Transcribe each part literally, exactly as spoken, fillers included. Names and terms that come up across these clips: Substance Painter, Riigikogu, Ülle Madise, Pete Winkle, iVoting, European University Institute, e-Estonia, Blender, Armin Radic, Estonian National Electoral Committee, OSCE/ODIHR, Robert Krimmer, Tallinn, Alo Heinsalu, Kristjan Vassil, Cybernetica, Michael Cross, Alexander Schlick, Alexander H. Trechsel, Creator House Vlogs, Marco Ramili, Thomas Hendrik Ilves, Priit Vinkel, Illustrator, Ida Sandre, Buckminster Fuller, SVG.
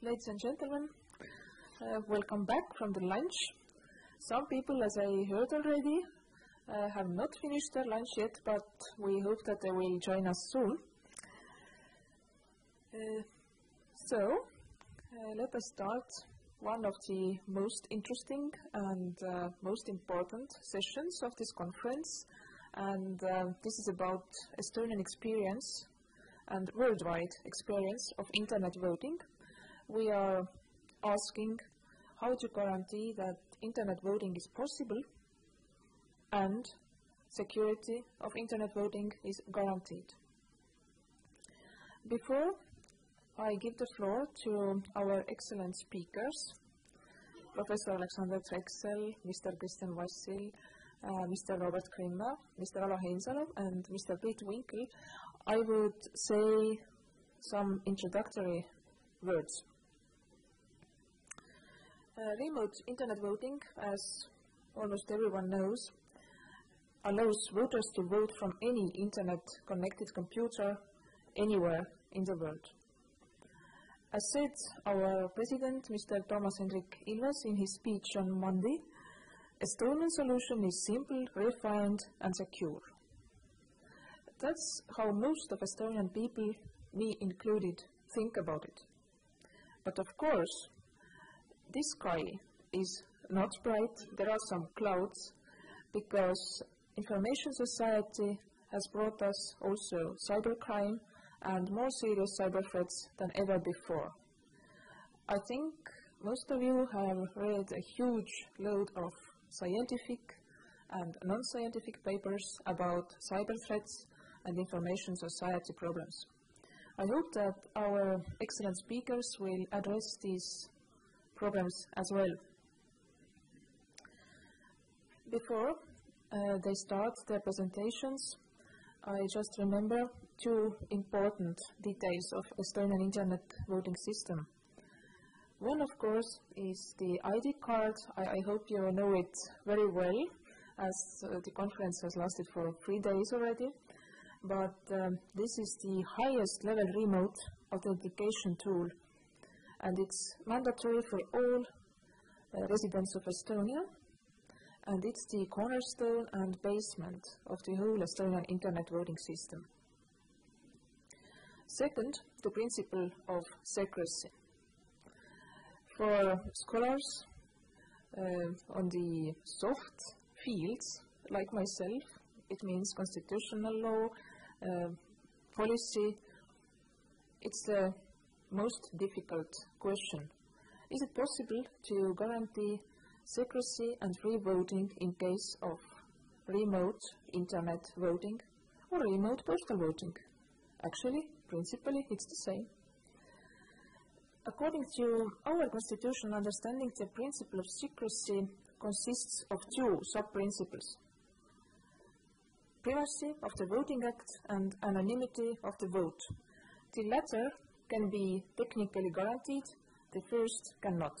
Ladies and gentlemen, uh, welcome back from the lunch. Some people, as I heard already, uh, have not finished their lunch yet, but we hope that they will join us soon. Uh, so, uh, let us start one of the most interesting and uh, most important sessions of this conference, and uh, this is about Estonian experience and worldwide experience of internet voting. We are asking how to guarantee that internet voting is possible and security of internet voting is guaranteed. Before I give the floor to our excellent speakers, Professor Alexander Trechsel, Mister Kristjan Vassil, uh, Mister Robert Krimmer, Mister Alo Heinsalu, and Mister Pete Winkle, I would say some introductory words. Uh, remote internet voting, as almost everyone knows, allows voters to vote from any internet-connected computer anywhere in the world. As said, our president, Mister Thomas Hendrik Ilves, in his speech on Monday, Estonian solution is simple, refined, and secure. That's how most of Estonian people, me included, think about it. But of course, this sky is not bright, there are some clouds, because information society has brought us also cybercrime and more serious cyber threats than ever before. I think most of you have read a huge load of scientific and non-scientific papers about cyber threats and information society problems. I hope that our excellent speakers will address these problems as well. Before uh, they start their presentations, I just remember two important details of Estonian internet voting system. One, of course, is the I D card. I, I hope you know it very well, as uh, the conference has lasted for three days already. But um, this is the highest level remote authentication tool, and it's mandatory for all uh, residents of Estonia, and it's the cornerstone and basement of the whole Estonian internet voting system. Second, the principle of secrecy. For scholars uh, on the soft fields, like myself, it means constitutional law, uh, policy. It's the most difficult question. Is it possible to guarantee secrecy and free voting in case of remote internet voting or remote postal voting? Actually, principally, it's the same. According to our constitution understanding, the principle of secrecy consists of two sub-principles: privacy of the Voting Act and anonymity of the vote. The latter can be technically guaranteed, the first cannot.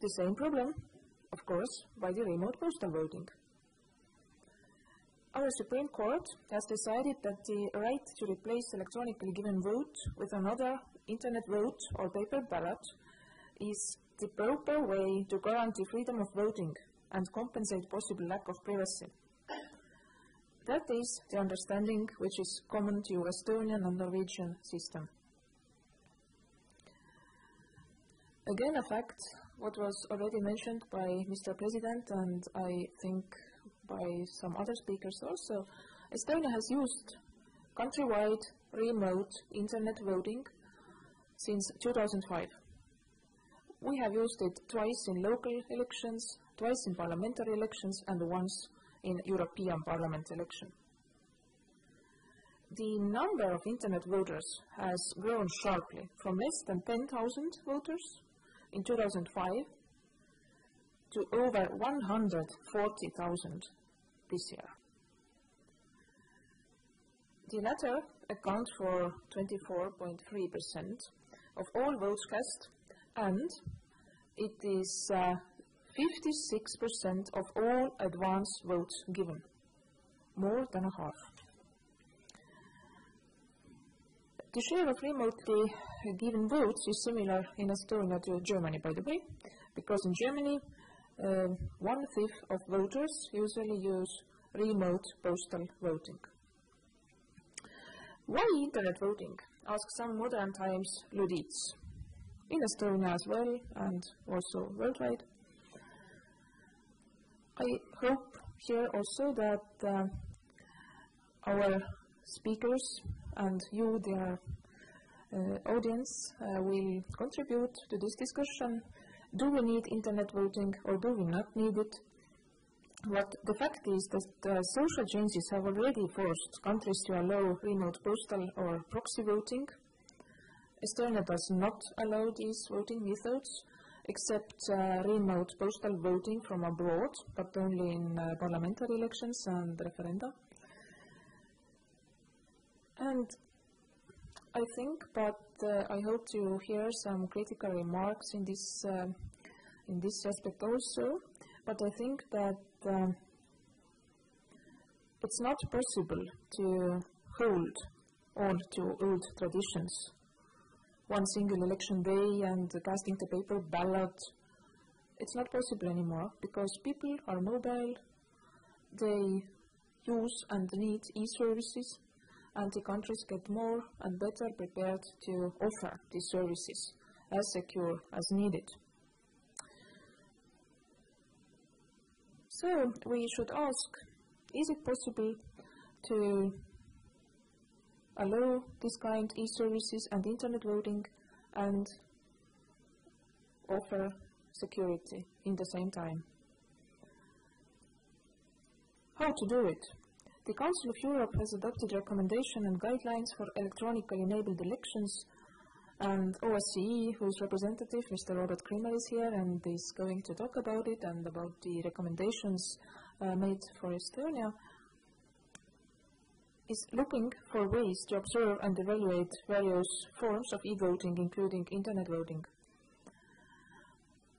The same problem, of course, by the remote postal voting. Our Supreme Court has decided that the right to replace electronically given vote with another internet vote or paper ballot is the proper way to guarantee freedom of voting and compensate possible lack of privacy. That is the understanding which is common to Estonian and Norwegian system. Again, a fact what was already mentioned by Mister President and I think by some other speakers also, Estonia has used countrywide remote internet voting since two thousand five. We have used it twice in local elections, twice in parliamentary elections, and once in European Parliament election. The number of internet voters has grown sharply from less than ten thousand voters in two thousand five to over one hundred forty thousand this year. The latter account for twenty-four point three percent of all votes cast, and it is uh, fifty-six percent of all advance votes given, more than a half. The share of remotely given votes is similar in Estonia to Germany, by the way, because in Germany uh, one-fifth of voters usually use remote postal voting. Why internet voting? Ask some modern times Ludites, in Estonia as well, and also worldwide. I hope here also that uh, our speakers and you, their uh, audience, uh, will contribute to this discussion. Do we need internet voting or do we not need it? But the fact is that uh, social changes have already forced countries to allow remote postal or proxy voting. Estonia does not allow these voting methods, except uh, remote postal voting from abroad, but only in uh, parliamentary elections and referenda. And I think, but uh, I hope to hear some critical remarks in this, uh, in this aspect also, but I think that uh, it's not possible to hold on to old traditions. One single election day and casting the paper ballot. It's not possible anymore because people are mobile, they use and need e-services, and the countries get more and better prepared to offer these services as secure as needed. So we should ask, is it possible to allow this kind of e-services and internet voting and offer security in the same time? How to do it? The Council of Europe has adopted recommendations and guidelines for electronically enabled elections, and O S C E, whose representative, Mister Robert Krimmer, is here and is going to talk about it and about the recommendations uh, made for Estonia, is looking for ways to observe and evaluate various forms of e-voting, including internet voting.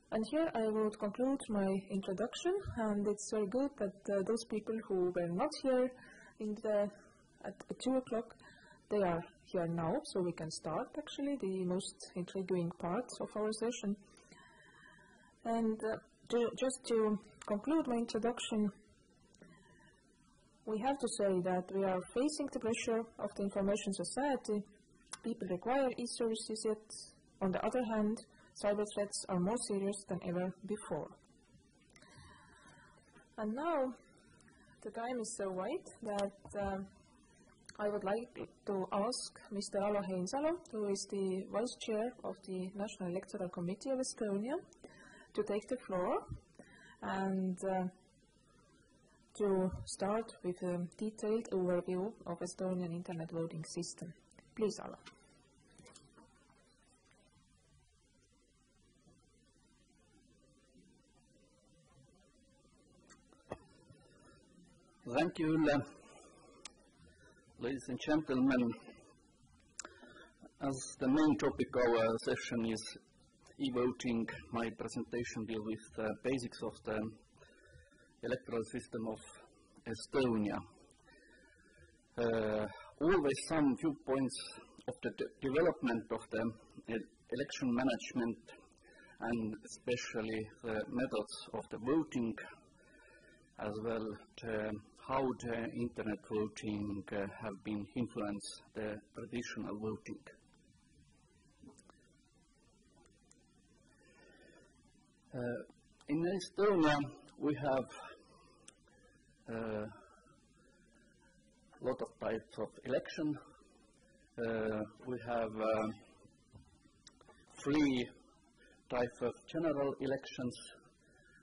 And here I would conclude my introduction, and it's very good that uh, those people who were not here in the, at, at two o'clock, they are here now, so we can start actually the most intriguing part of our session. And uh, to, just to conclude my introduction, we have to say that we are facing the pressure of the information society. People require e-services, yet on the other hand, cyber threats are more serious than ever before. And now the time is so wide that uh, I would like to ask Mister Alo Heinsalu, who is the Vice Chair of the National Electoral Committee of Estonia, to take the floor and uh, to start with a detailed overview of Estonian internet voting system. Please, Alo. Thank you, Ülle. Ladies and gentlemen, as the main topic of our session is e-voting, my presentation deals with the basics of the electoral system of Estonia. Uh, always some few points of the de development of the el election management and especially the methods of the voting, as well to how the internet voting uh, have been influenced the traditional voting. Uh, in Estonia, we have a uh, lot of types of election. Uh, we have uh, three types of general elections,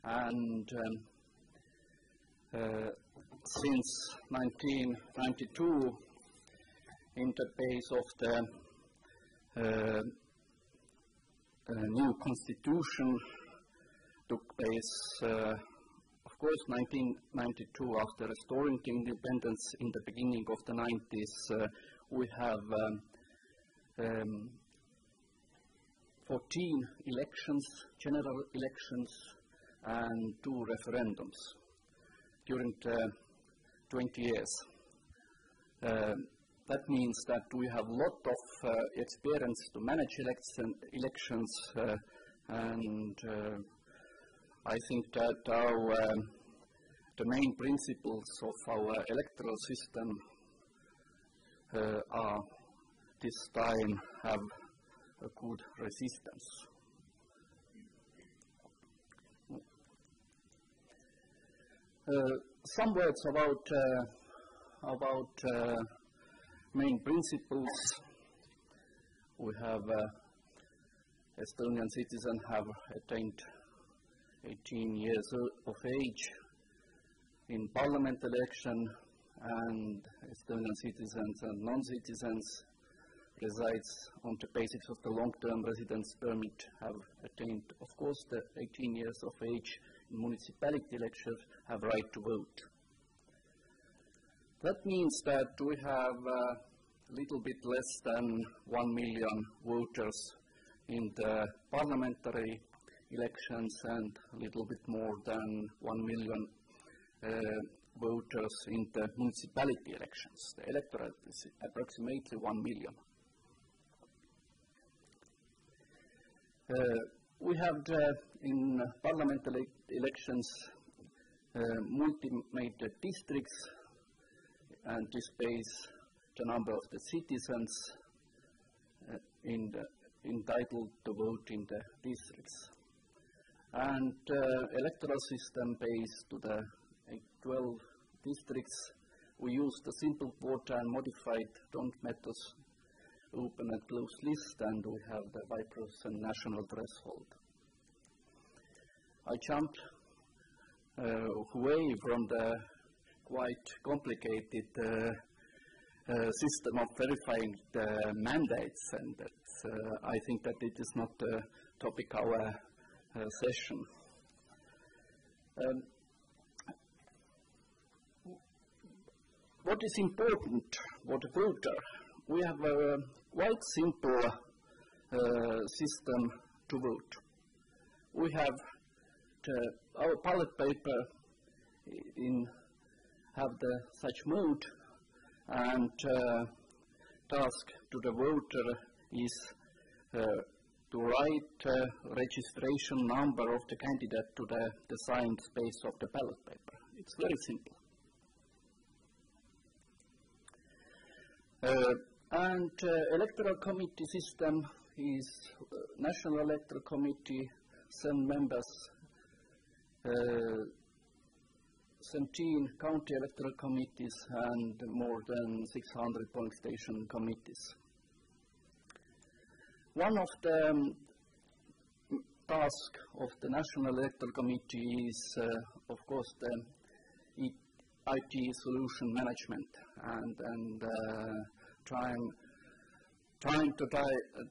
and um, uh, since nineteen ninety-two, in the base of the uh, uh, new constitution took place. Uh, Of course, nineteen ninety-two, after restoring the independence in the beginning of the nineties, uh, we have um, um, fourteen elections, general elections, and two referendums during the twenty years. Uh, That means that we have a lot of uh, experience to manage election, elections, uh, and uh, I think that our, um, the main principles of our electoral system uh, are this time have a good resistance. Uh, some words about uh, about uh, main principles. We have uh, Estonian citizens have attained eighteen years of age in parliament election, and Estonian citizens and non-citizens resides on the basis of the long-term residence permit have attained, of course, the eighteen years of age in municipality elections have right to vote. That means that we have a little bit less than one million voters in the parliamentary elections and a little bit more than one million uh, voters in the municipality elections. The electorate is approximately one million. Uh, we have the, in parliamentary elections uh, multi-major districts, and this base the number of the citizens uh, in the, entitled to vote in the districts. And uh, electoral system based to the twelve districts. We use the simple quota and modified D O N T methods, open and closed list, and we have the five percent national threshold. I jumped uh, away from the quite complicated uh, uh, system of verifying the mandates, and that, uh, I think that it is not the topic of our uh, session. Um, what is important for the voter? We have a quite simple uh, system to vote. We have the, our ballot paper in have the such mode, and uh, task to the voter is uh, to write uh, registration number of the candidate to the assigned space of the ballot paper. It's very simple. Uh, and uh, electoral committee system is uh, National Electoral Committee, seven members, uh, seventeen county electoral committees, and more than six hundred polling station committees. One of the um, tasks of the National Electoral Committee is, uh, of course, the I T solution management, and, and uh, time, time to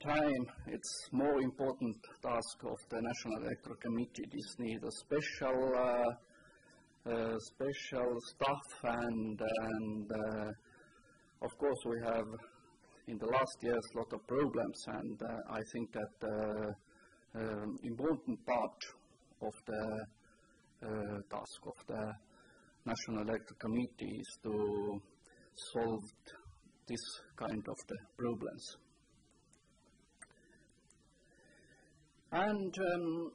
time, it's more important task of the National Electoral Committee. This needs a special uh, Uh, special staff, and, and uh, of course we have in the last years a lot of problems, and uh, I think that the uh, um, important part of the uh, task of the National Electoral Committee is to solve this kind of the problems. And um,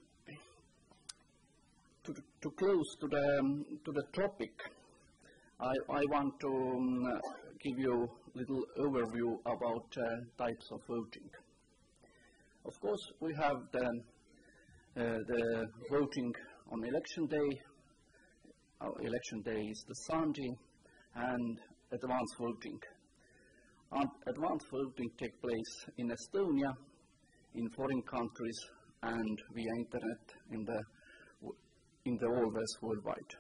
To, to close to the um, to the topic, I, I want to um, give you a little overview about uh, types of voting. Of course, we have the uh, the voting on election day. Our election day is the Sunday, and advance voting. And advance voting takes place in Estonia, in foreign countries, and via internet in the in the all West worldwide.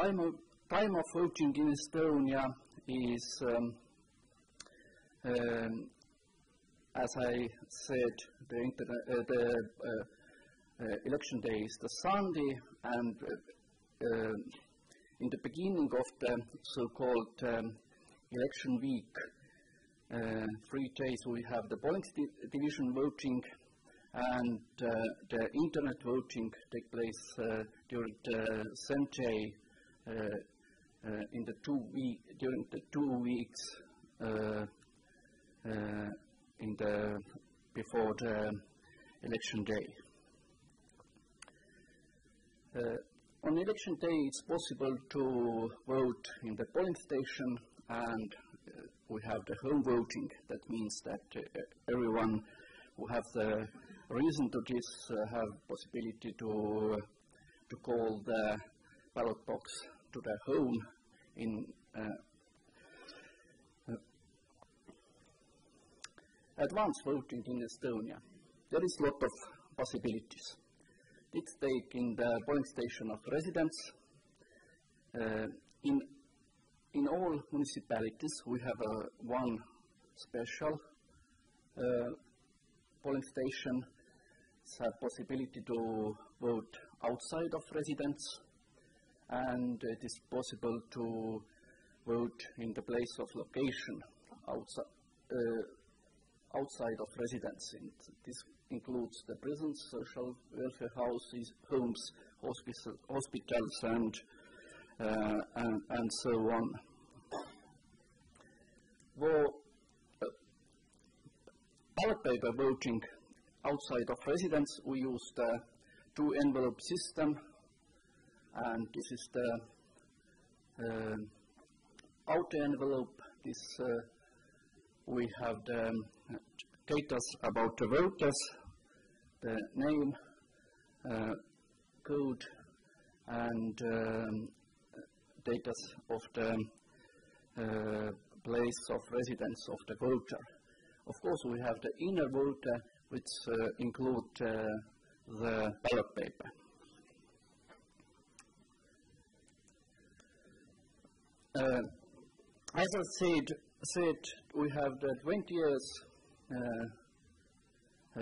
Time of, time of voting in Estonia is, um, um, as I said, the, internet, uh, the uh, uh, election day is the Sunday, and uh, uh, in the beginning of the so-called um, election week, uh, three days we have the polling division voting, and uh, the internet voting takes place uh, during the same day uh, uh, in the two week during the two weeks uh, uh, in the before the election day. Uh, on election day, it's possible to vote in the polling station, and uh, we have the home voting. That means that uh, everyone who has the reason to this uh, have possibility to uh, to call the ballot box to their home in. Uh, Advanced voting in Estonia. There is a lot of possibilities. It's taking the polling station of residents. Uh, in, in all municipalities, we have uh, one special uh, polling station. It's a possibility to vote outside of residence, and it is possible to vote in the place of location outside. Uh, outside of residence. And this includes the prisons, social welfare houses, homes, hospital, hospitals, and, uh, and, and so on. For uh, ballot paper voting outside of residence, we use the two-envelope system, and this is the uh, outer envelope. This uh, we have the um, data about the voters, the name, uh, code, and um, data of the uh, place of residence of the voter. Of course, we have the inner voter, which uh, include uh, the ballot paper. Uh, as I said, said we have the twenty years uh,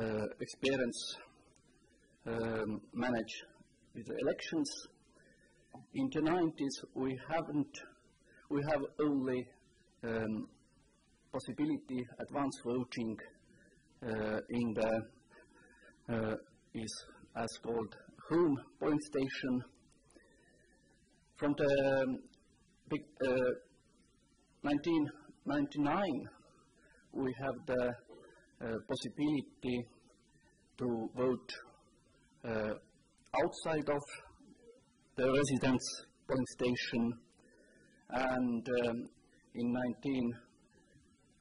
uh, experience um, manage with the elections. In the nineties, we haven't. We have only um, possibility advanced voting uh, in the uh, is as called home polling station. From the big um, uh, nineteen. ninety-nine, we have the uh, possibility to vote uh, outside of the residence polling station, and um, in nineteen,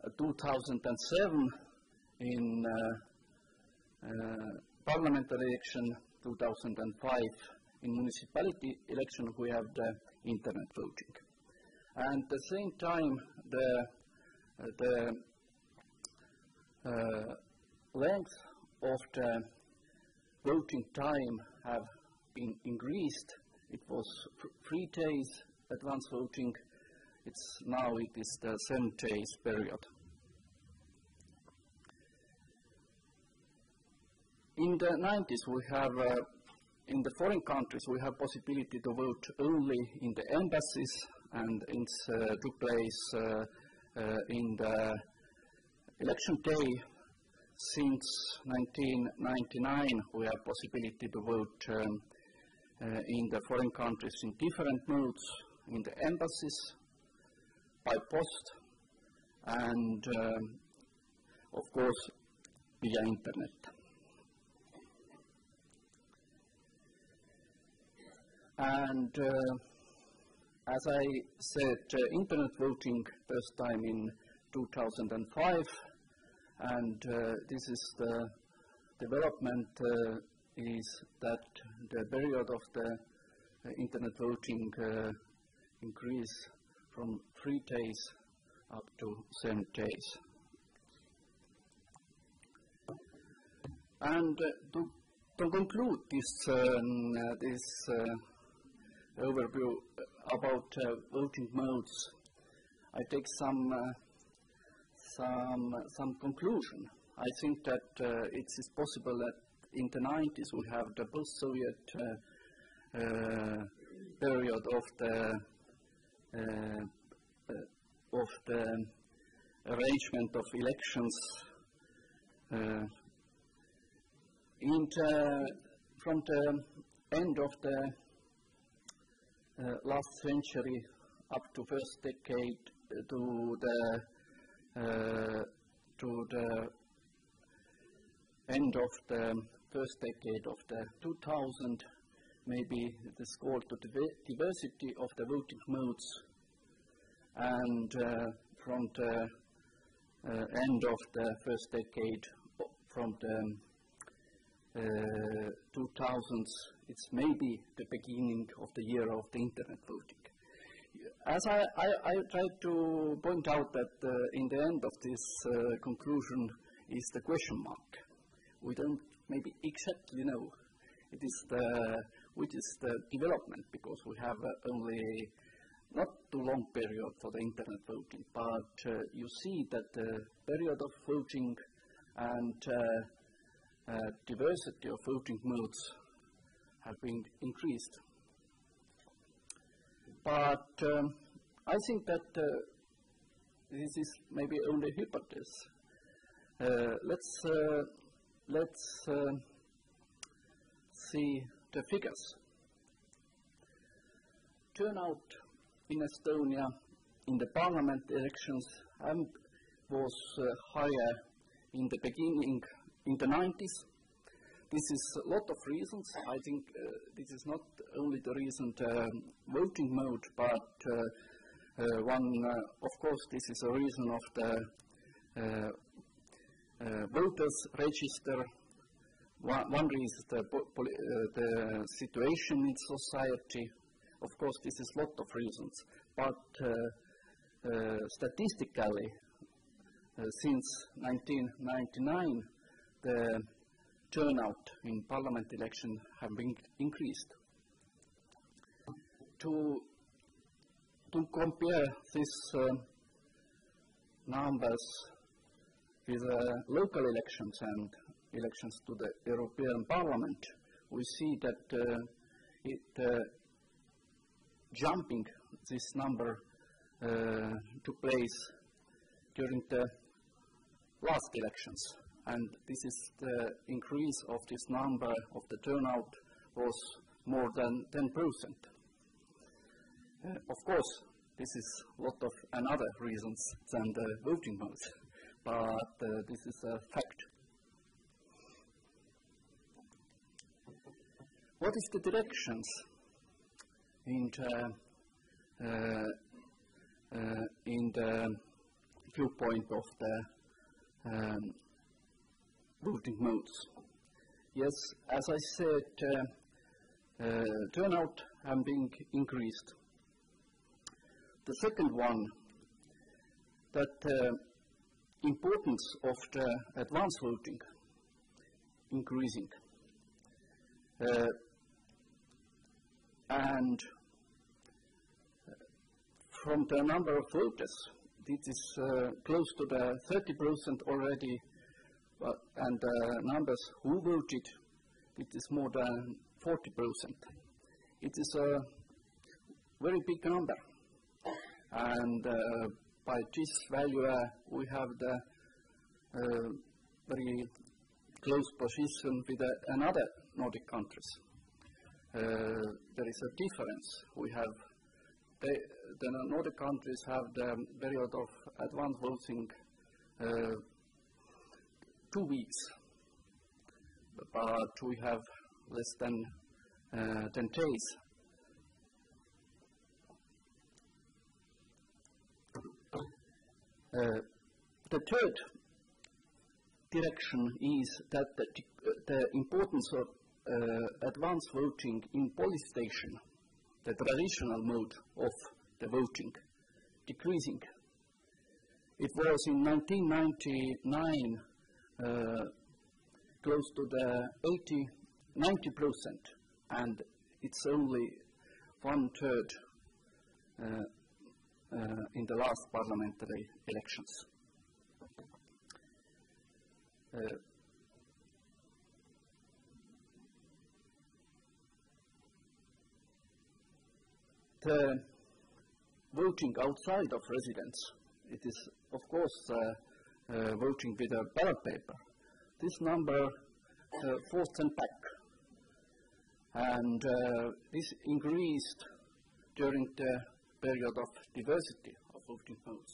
uh, two thousand seven, in uh, uh, parliamentary election, two thousand five, in municipality election, we have the internet voting. And at the same time, the, uh, the uh, length of the voting time have been increased. It was three days advanced voting. It's now it is the seven days period. In the nineties, we have uh, in the foreign countries we have possibility to vote only in the embassies. And it uh, took place uh, uh, in the election day. Since nineteen ninety-nine, we have possibility to vote um, uh, in the foreign countries in different modes, in the embassies, by post, and um, of course via internet. And uh, as I said, uh, internet voting first time in two thousand five, and uh, this is the development uh, is that the period of the uh, internet voting uh, increase from three days up to seven days. And uh, to, to conclude this, um, this uh, overview about uh, voting modes, I take some uh, some uh, some conclusion. I think that uh, it is possible that in the nineties we have the post-Soviet uh, uh, period of the uh, uh, of the arrangement of elections. Uh, in the, from the end of the Uh, last century up to first decade to the uh, to the end of the first decade of the two thousand, maybe the score to the diversity of the voting modes, and uh, from the uh, end of the first decade, from the uh, two thousands, it's maybe the beginning of the year of the internet voting. As I, I, I tried to point out that uh, in the end of this uh, conclusion is the question mark. We don't maybe exactly know. It is the, which is the development, because we have uh, only not too long period for the internet voting, but uh, you see that the period of voting and uh, uh, diversity of voting modes have been increased. But um, I think that uh, this is maybe only a hypothesis. Uh, let's uh, let's uh, see the figures. Turnout in Estonia in the parliament elections um, was uh, higher in the beginning in the nineties. This is a lot of reasons. I think uh, this is not only the recent uh, voting mode, but uh, uh, one, uh, of course, this is a reason of the uh, uh, voters register. One, one reason is the, poli uh, the situation in society. Of course, this is a lot of reasons, but uh, uh, statistically, uh, since nineteen ninety-nine, the turnout in parliament election have been increased. To, to compare these uh, numbers with uh, local elections and elections to the European Parliament, we see that uh, it uh, jumping this number uh, took place during the last elections. And this is the increase of this number of the turnout was more than ten percent. Uh, of course, this is a lot of another reasons than the voting modes, but uh, this is a fact. What is the directions in the, uh, uh, in the viewpoint of the um, voting modes? Yes, as I said, uh, uh, turnout have been increased. The second one, that uh, importance of the advanced voting increasing, uh, and from the number of voters, it is uh, close to the thirty percent already. Uh, and the uh, numbers who voted, it is more than forty percent. It is a very big number. And uh, by this value, uh, we have the uh, very close position with uh, another Nordic countries. Uh, there is a difference. We have, the, the Nordic countries have the period of advanced voting uh, two weeks, but we have less than uh, ten days. Uh, the third direction is that the, the importance of uh, advanced voting in police station, the traditional mode of the voting, decreasing. It was in nineteen ninety-nine Uh, close to the eighty, ninety percent, and it's only one third uh, uh, in the last parliamentary elections. Uh, the voting outside of residence, it is of course uh, Uh, voting with a ballot paper. This number uh, forced them back, and uh, this increased during the period of diversity of voting modes.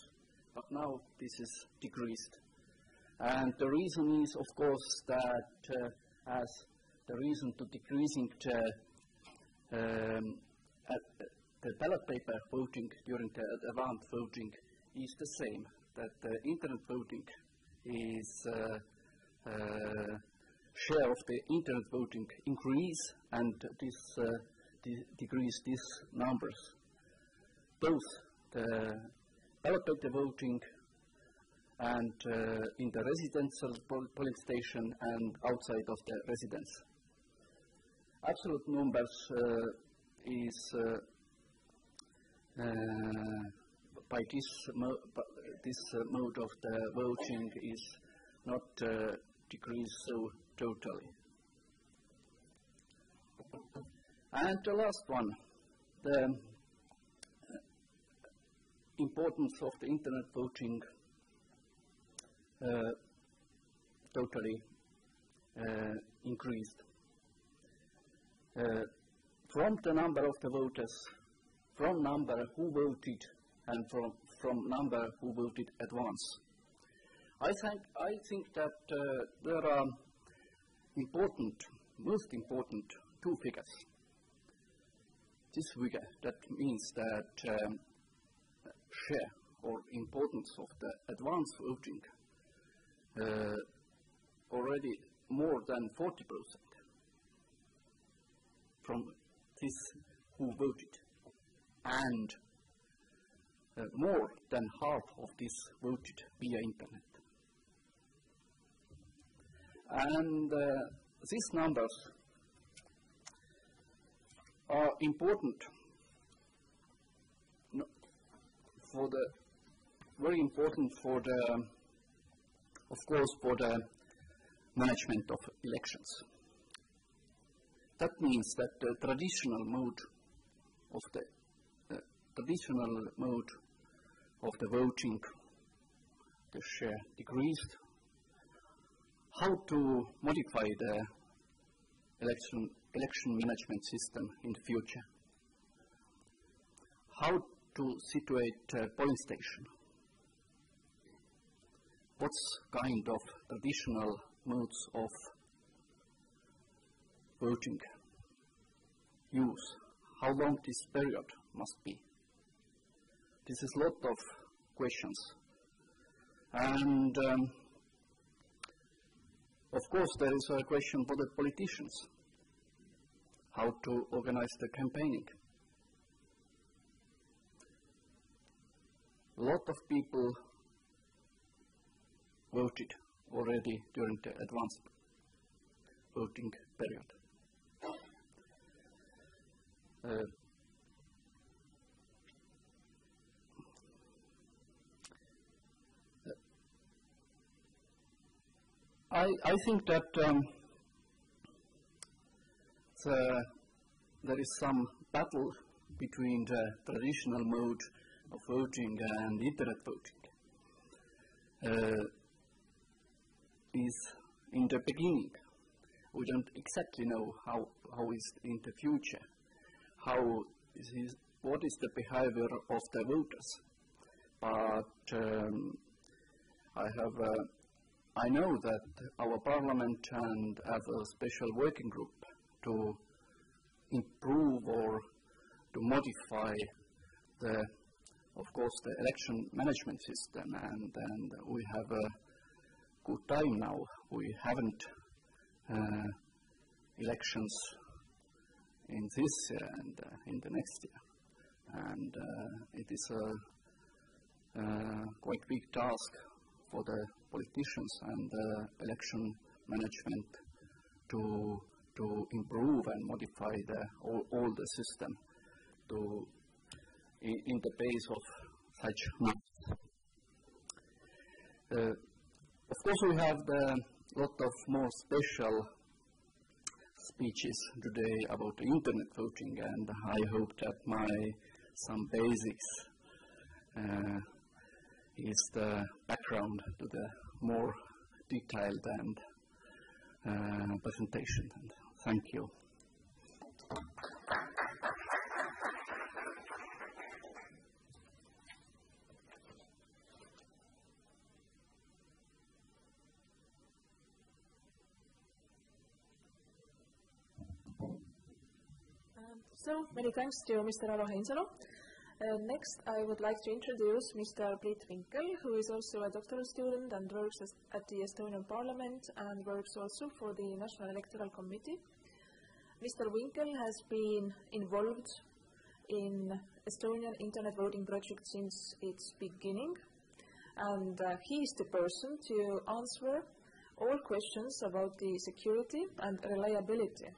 But now this is decreased. And the reason is, of course, that uh, as the reason to decreasing the, um, at the ballot paper voting during the advanced voting is the same, that the internet voting is uh, uh, share of the internet voting increase, and this uh, de decrease these numbers. Both the ballot paper voting and uh, in the residential polling station and outside of the residence. Absolute numbers uh, is uh, uh, by this mo by this uh, mode of the voting is not uh, decreased so totally. And the last one, the importance of the internet voting uh, totally uh, increased. Uh, from the number of the voters, from number who voted, and from, from number who voted at once. I think, I think that uh, there are important, most important, two figures. This figure, that means that um, share or importance of the advanced voting uh, already more than forty percent from this who voted, and uh, more than half of this voted via internet. And uh, these numbers are important, for the very important for the, of course, for the management of elections. That means that the traditional mode of the uh, traditional mode of the voting, the share decreased. How to modify the election, election management system in the future? How to situate a polling station? What kind of traditional modes of voting use? How long this period must be? This is a lot of questions. And um, of course, there is a question for the politicians, how to organize the campaigning. A lot of people voted already during the advanced voting period. Uh, I, I think that um, the, there is some battle between the traditional mode of voting and internet voting. Uh, is in the beginning. We don't exactly know how, how is in the future, how is, what is the behavior of the voters. But um, I have uh, I know that our Parliament and have a special working group to improve or to modify the, of course, the election management system, and, and we have a good time now. We haven't uh, elections in this year and uh, in the next year, and uh, it is a, a quite big task for the politicians and uh, election management to, to improve and modify the, all, all the system to, in, in the base of such maps. Uh, of course, we have a lot of more special speeches today about the internet voting, and I hope that my some basics uh, is the background to the more detailed and uh, presentation. And thank you. So, many thanks to Mister Alo Heinsalu. Uh, next, I would like to introduce Mister Priit Vinkel, who is also a doctoral student and works as, at the Estonian Parliament and works also for the National Electoral Committee. Mister Winkel has been involved in Estonian internet voting project since its beginning, and uh, he is the person to answer all questions about the security and reliability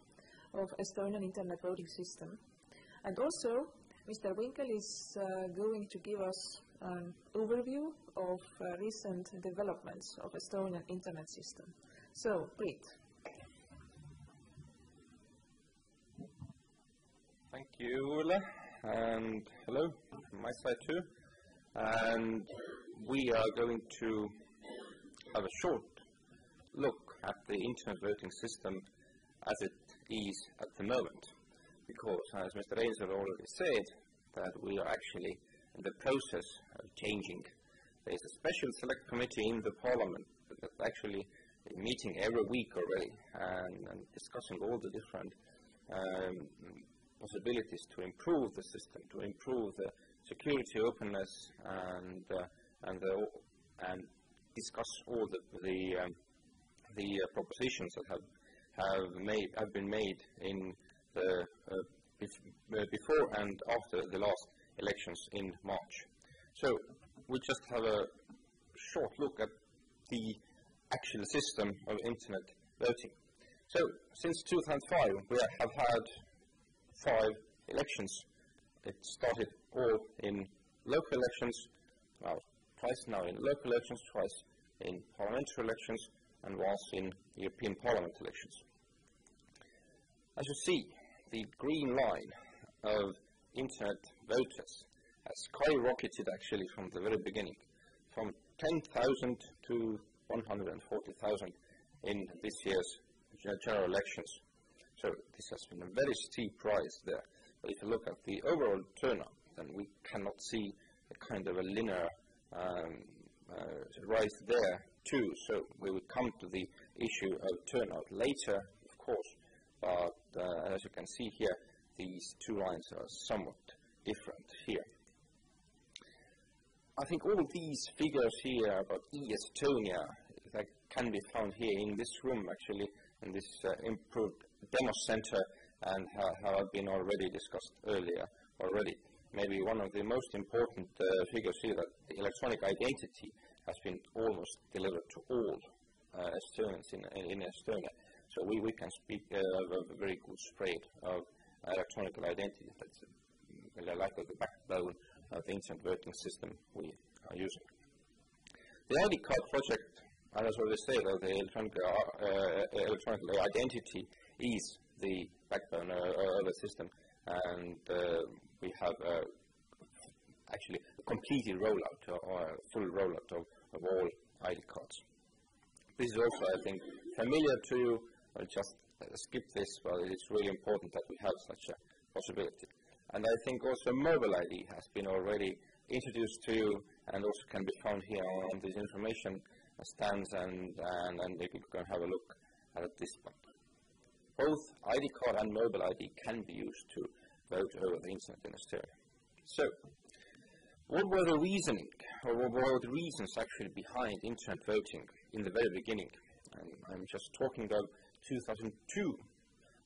of Estonian internet voting system. And also, Mister Winkel is uh, going to give us an overview of uh, recent developments of Estonian internet system. So, Priit. Thank you, Ulla, and hello from my side too. And we are going to have a short look at the internet voting system as it is at the moment, because as Mister Heinsalu already said, that we are actually in the process of changing. There is a special select committee in the Parliament that actually is meeting every week already and, and discussing all the different um, possibilities to improve the system, to improve the security, openness, and uh, and the, and discuss all the the, um, the uh, propositions that have have made have been made in the uh, bef uh, before and after the last elections in March. So we just have a short look at the actual system of internet voting. So since two thousand five, we have had five elections. It started all in local elections, well, twice now in local elections, twice in parliamentary elections, and once in European Parliament elections. As you see, the green line of internet voters has skyrocketed actually from the very beginning, from ten thousand to one hundred forty thousand in this year's general elections. So this has been a very steep rise there. But if you look at the overall turnout, then we cannot see a kind of a linear um, uh, rise there too. So we will come to the issue of turnout later, of course, but uh, as you can see here, these two lines are somewhat different here. I think all these figures here about e-Estonia that can be found here in this room actually, in this uh, improved demo center, and have, have been already discussed earlier already. Maybe one of the most important uh, figures here that the electronic identity has been almost delivered to all uh, Estonians in, in Estonia. So we, we can speak uh, of a very good spread of electronic identity. That's like the backbone of the internet voting system we are using. The I D card project, and as already said, uh, the electronic, uh, uh, electronic identity is the backbone uh, of the system, and uh, we have uh, actually a completed rollout uh, or a full rollout of, of all I D cards. This is also, I think, familiar to you. I'll just uh, skip this, but it's really important that we have such a possibility. And I think also mobile I D has been already introduced to you and also can be found here on these information stands, and, and, and you can have a look at this one. Both I D card and mobile I D can be used to vote over the internet in Estonia. So, what were the reasoning, or what were the reasons actually behind internet voting in the very beginning? And I'm just talking about two thousand two,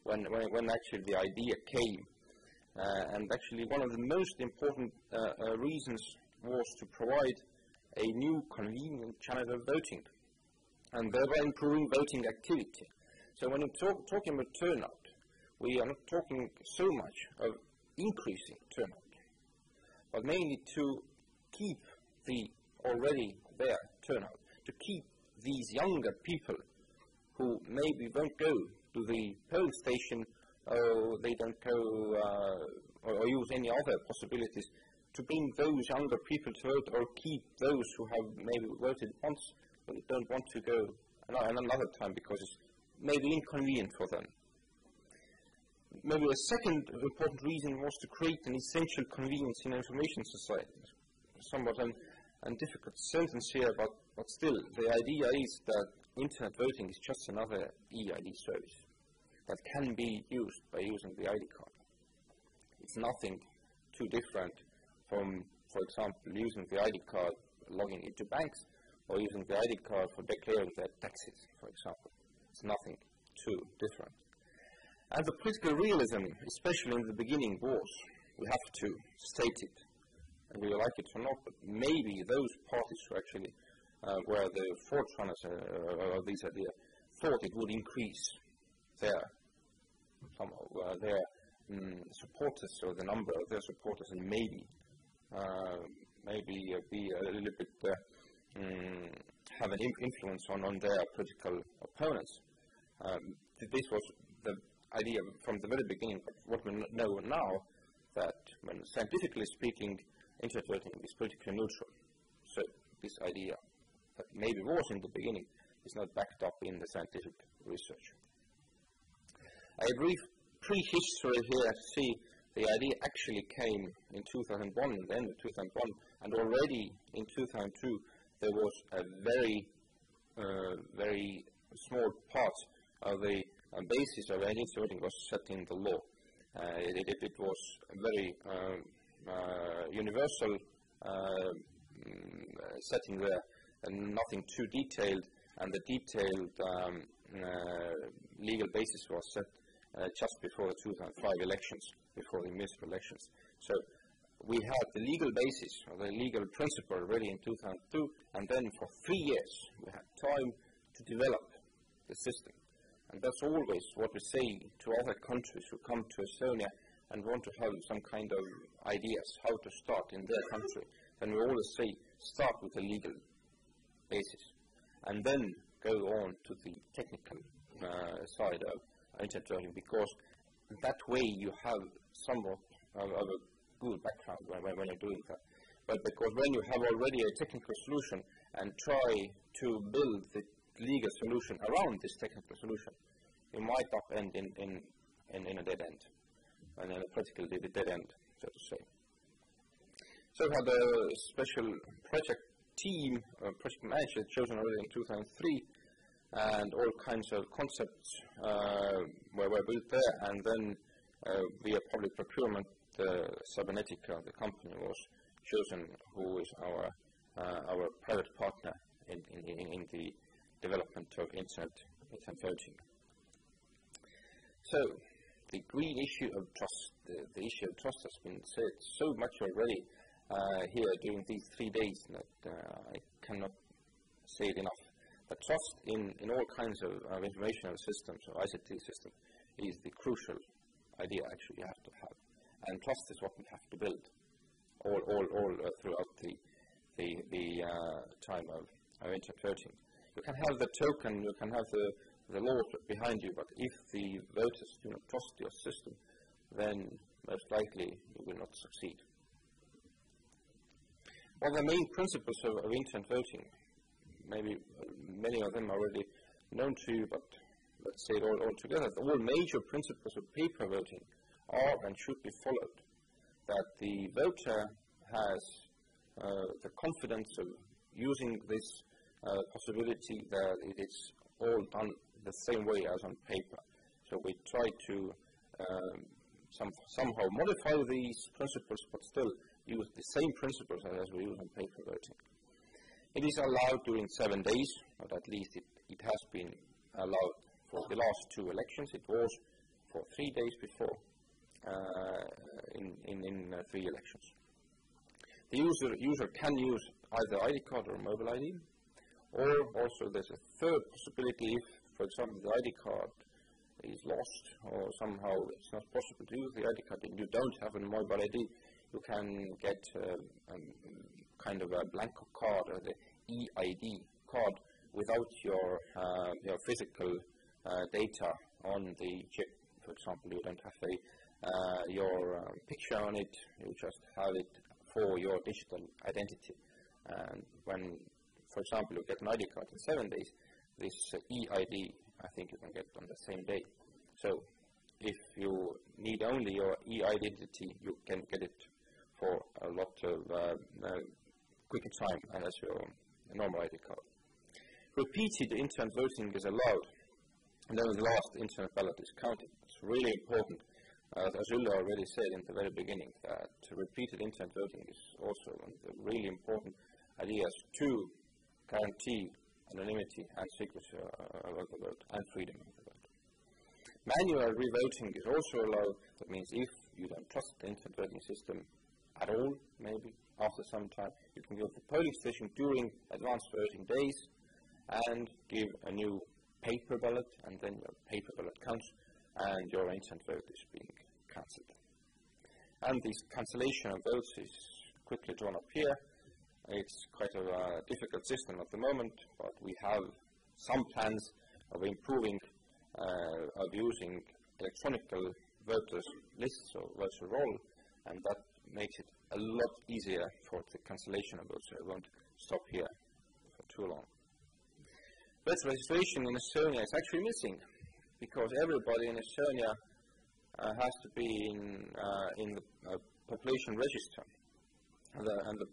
when, when, when actually the idea came. Uh, and actually one of the most important uh, uh, reasons was to provide a new convenient channel of voting, and thereby improving voting activity. So when we're talk, talking about turnout, we are not talking so much of increasing turnout, but mainly to keep the already there turnout, to keep these younger people who maybe won't go to the poll station, or they don't go uh, or, or use any other possibilities, to bring those younger people to vote, or keep those who have maybe voted once but don't want to go another time because it's maybe inconvenient for them. Maybe a second important reason was to create an essential convenience in information society. Somewhat an, an difficult sentence here, but, but still, the idea is that internet voting is just another e I D service that can be used by using the I D card. It's nothing too different from, for example, using the I D card logging into banks or using the I D card for declaring their taxes, for example. It's nothing too different. And the political realism, especially in the beginning wars, we have to state it, and we like it or not, but maybe those parties who actually uh, were the forerunners uh, of this idea thought it would increase their, somehow, uh, their um, supporters, or the number of their supporters, and maybe uh, maybe uh, be a little bit uh, um, have an influence on, on their political opponents. Um, this was the idea from the very beginning. But what we know now, that when scientifically speaking, intertwining is politically neutral. So this idea that maybe was in the beginning is not backed up in the scientific research. A brief prehistory here. See, the idea actually came in two thousand one, in the end of two thousand one, and already in two thousand two there was a very, uh, very small part of the uh, basis of agency voting was set in the law. Uh, it, it, it was a very um, uh, universal uh, setting there, and nothing too detailed, and the detailed um, uh, legal basis was set uh, just before the two thousand five elections, before the municipal elections. So we had the legal basis, or the legal principle, already in two thousand two, and then for three years we had time to develop the system. And that's always what we say to other countries who come to Estonia and want to have some kind of ideas how to start in their country. Then we always say, start with a legal basis, and then go on to the technical uh, side of intertwining, because that way you have somewhat of, of a good background when, when you're doing that. But because when you have already a technical solution and try to build the legal solution around this technical solution, you might upend in, in, in, in a dead end, and in a practical dead end, so to say. So we had a special project team, uh, project manager chosen already in two thousand three, and all kinds of concepts uh, were, were built there, and then uh, via public procurement, uh, Cybernetica, the company, was chosen, who is our, uh, our private partner in, in, in, in the development of internet, internet voting. So the green issue of trust, the, the issue of trust has been said so much already uh, here during these three days that uh, I cannot say it enough. But trust in, in all kinds of, of informational systems or I C T systems is the crucial idea actually you have to have. And trust is what we have to build all, all, all uh, throughout the, the, the uh, time of, of internet voting. You can have the token, you can have the, the law behind you, but if the voters do not trust your system, then most likely you will not succeed. One of the main principles of, of internet voting, maybe many of them are already known to you, but let's say it all, all together. All major principles of paper voting are and should be followed. That the voter has uh, the confidence of using this Uh, possibility that it is all done the same way as on paper. So we try to um, some, somehow modify these principles, but still use the same principles as we use on paper voting. It is allowed during seven days, but at least it, it has been allowed for the last two elections. It was for three days before uh, in, in, in uh, three elections. The user, user can use either I D card or mobile I D. Or also there's a third possibility, if, for example, the I D card is lost or somehow it's not possible to use the I D card and you don't have a mobile I D, you can get a, a kind of a blanco card or the e I D card without your, uh, your physical uh, data on the chip. For example, you don't have a, uh, your um, picture on it, you just have it for your digital identity. And when, for example, you get an I D card in seven days, this uh, e I D, I think you can get on the same day. So if you need only your e identity, you can get it for a lot of uh, uh, quicker time than as your normal I D card. Repeated internet voting is allowed, and then the last internet ballot is counted. It's really important as, as Ülle already said in the very beginning, that repeated instant voting is also a really important idea to guarantee anonymity and secrecy of the vote and freedom of the vote. Manual revoting is also allowed. That means if you don't trust the instant voting system at all, maybe after some time, you can go to the polling station during advanced voting days and give a new paper ballot, and then your paper ballot counts and your instant vote is being cancelled. And this cancellation of votes is quickly drawn up here. It's quite a uh, difficult system at the moment, but we have some plans of improving, uh, of using electronic voters lists or voter roll, and that makes it a lot easier for the cancellation of votes. So I won't stop here for too long. Voter registration in Estonia is actually missing, because everybody in Estonia uh, has to be in, uh, in the uh, population register, and the, and the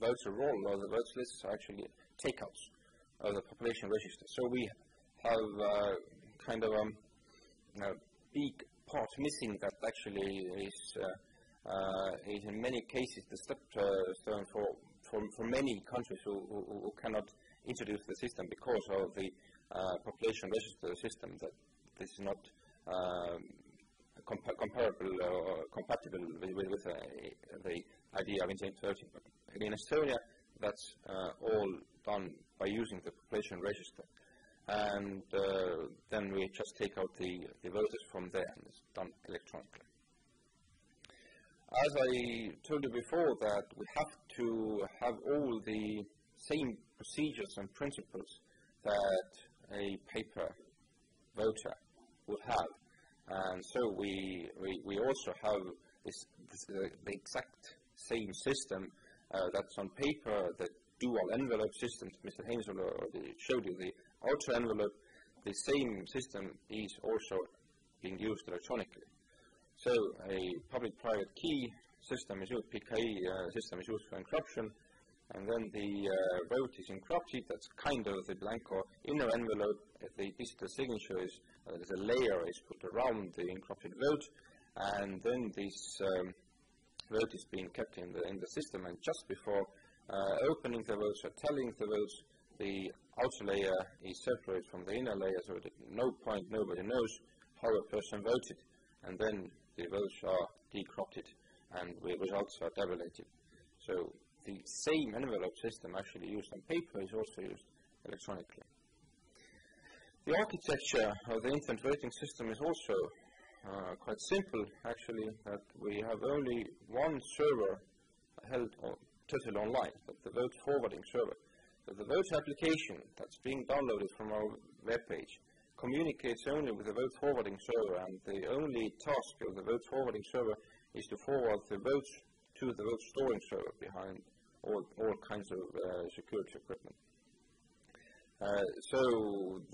voter roll or the voter lists are actually takeouts of the population register. So we have uh, kind of um, a big part missing that actually is, uh, uh, is in many cases the stepstone for, for, for many countries who, who, who cannot introduce the system because of the uh, population register system, that this is not um, compa comparable or compatible with, with, with uh, the idea of instant voting. In Estonia, that's uh, all done by using the population register, and uh, then we just take out the, the voters from there, and it's done electronically. As I told you before, that we have to have all the same procedures and principles that a paper voter would have, and so we, we, we also have this, this, uh, the exact same system Uh, that's on paper, the dual envelope system Mister Heinsalu already showed you, the outer envelope. The same system is also being used electronically. So a public-private key system is used, P K E uh, system is used for encryption, and then the uh, vote is encrypted. That's kind of the blanco inner envelope. The digital signature is, uh, there's a layer is put around the encrypted vote, and then this um, vote is being kept in the in the system, and just before uh, opening the votes or telling the votes, the outer layer is separated from the inner layer, so that at no point nobody knows how a person voted, and then the votes are decrypted and the results are tabulated. So the same envelope system actually used on paper is also used electronically. The architecture of the instant voting system is also Uh, quite simple, actually, that we have only one server held on, totally online, that the vote forwarding server. So the vote application that's being downloaded from our web page communicates only with the vote forwarding server, and the only task of the vote forwarding server is to forward the votes to the vote storing server behind all, all kinds of uh, security equipment. Uh, so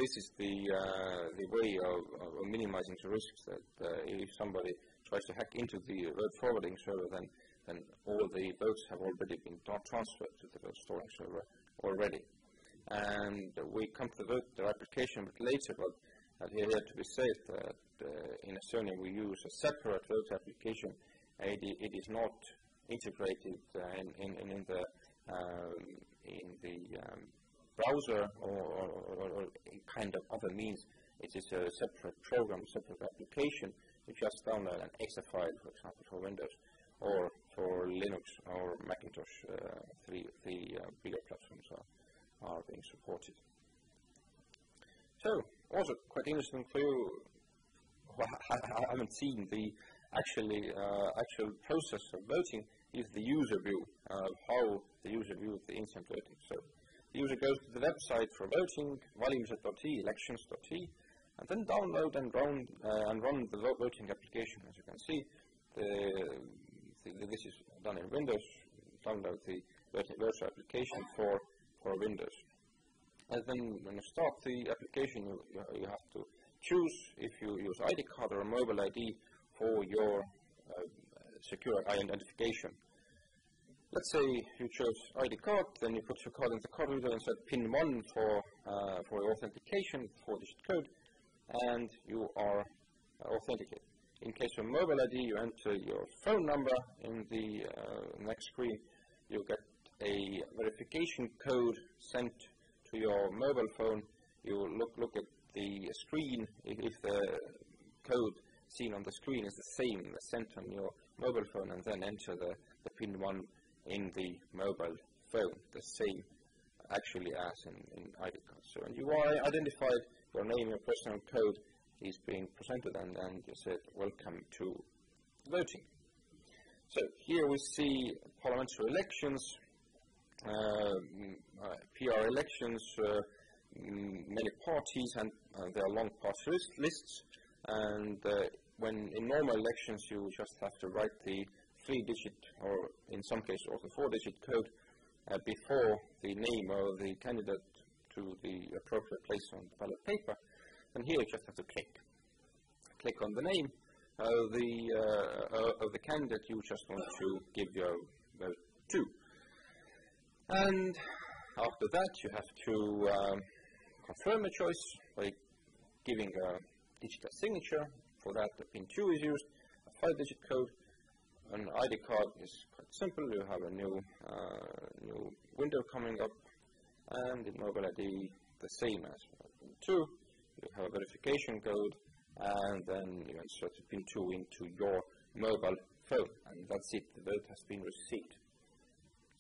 this is the uh, the way of, of minimizing the risks that uh, if somebody tries to hack into the vote forwarding server, then then all the votes have already been transferred to the vote storing server already. And we come to the vote application a bit later, but here uh, to be said that uh, in Estonia we use a separate vote application. It, it is not integrated uh, in, in in the um, in the um, browser or, or, or, or kind of other means. It is a separate program, separate application. You just download an exe file, for example, for Windows or for Linux or Macintosh. Uh, three, three uh, bigger platforms are, are being supported. So, also quite interesting for you. Well, I, I haven't seen the actually uh, actual process of voting. Is the user view, uh, how the user views the instant voting. So the user goes to the website for voting, valimised dot ee, elections dot ee, and then download and run, uh, and run the voting application. As you can see, the, the, this is done in Windows. Download the voting application for, for Windows. And then when you start the application, you, you have to choose if you use I D card or a mobile I D for your uh, secure identification. Let's say you chose I D card, then you put your card in the card reader and set pin one for, uh, for authentication, four digit code, and you are authenticated. In case of mobile I D, you enter your phone number. In the uh, next screen, you'll get a verification code sent to your mobile phone. You will look, look at the screen. If the code seen on the screen is the same as sent on your mobile phone, and then enter the, the pin one in the mobile phone, the same actually as in, in I D cards. So when you are identified, your name, your personal code is being presented, and then you said, welcome to voting. So here we see parliamentary elections, uh, uh, P R elections, uh, many parties, and uh, there are long party lists. And uh, when in normal elections, you just have to write the three-digit, or in some cases also four-digit code uh, before the name of the candidate to the appropriate place on the ballot paper. And here you just have to click. Click on the name uh, the, uh, uh, of the candidate you just want to give your vote to. And after that, you have to um, confirm a choice by giving a digital signature. For that, the pin two is used, a five-digit code. An I D card is quite simple. You have a new, uh, new window coming up, and in mobile I D, the same as pin two. You have a verification code, and then you insert the pin two into your mobile phone, and that's it. The vote has been received.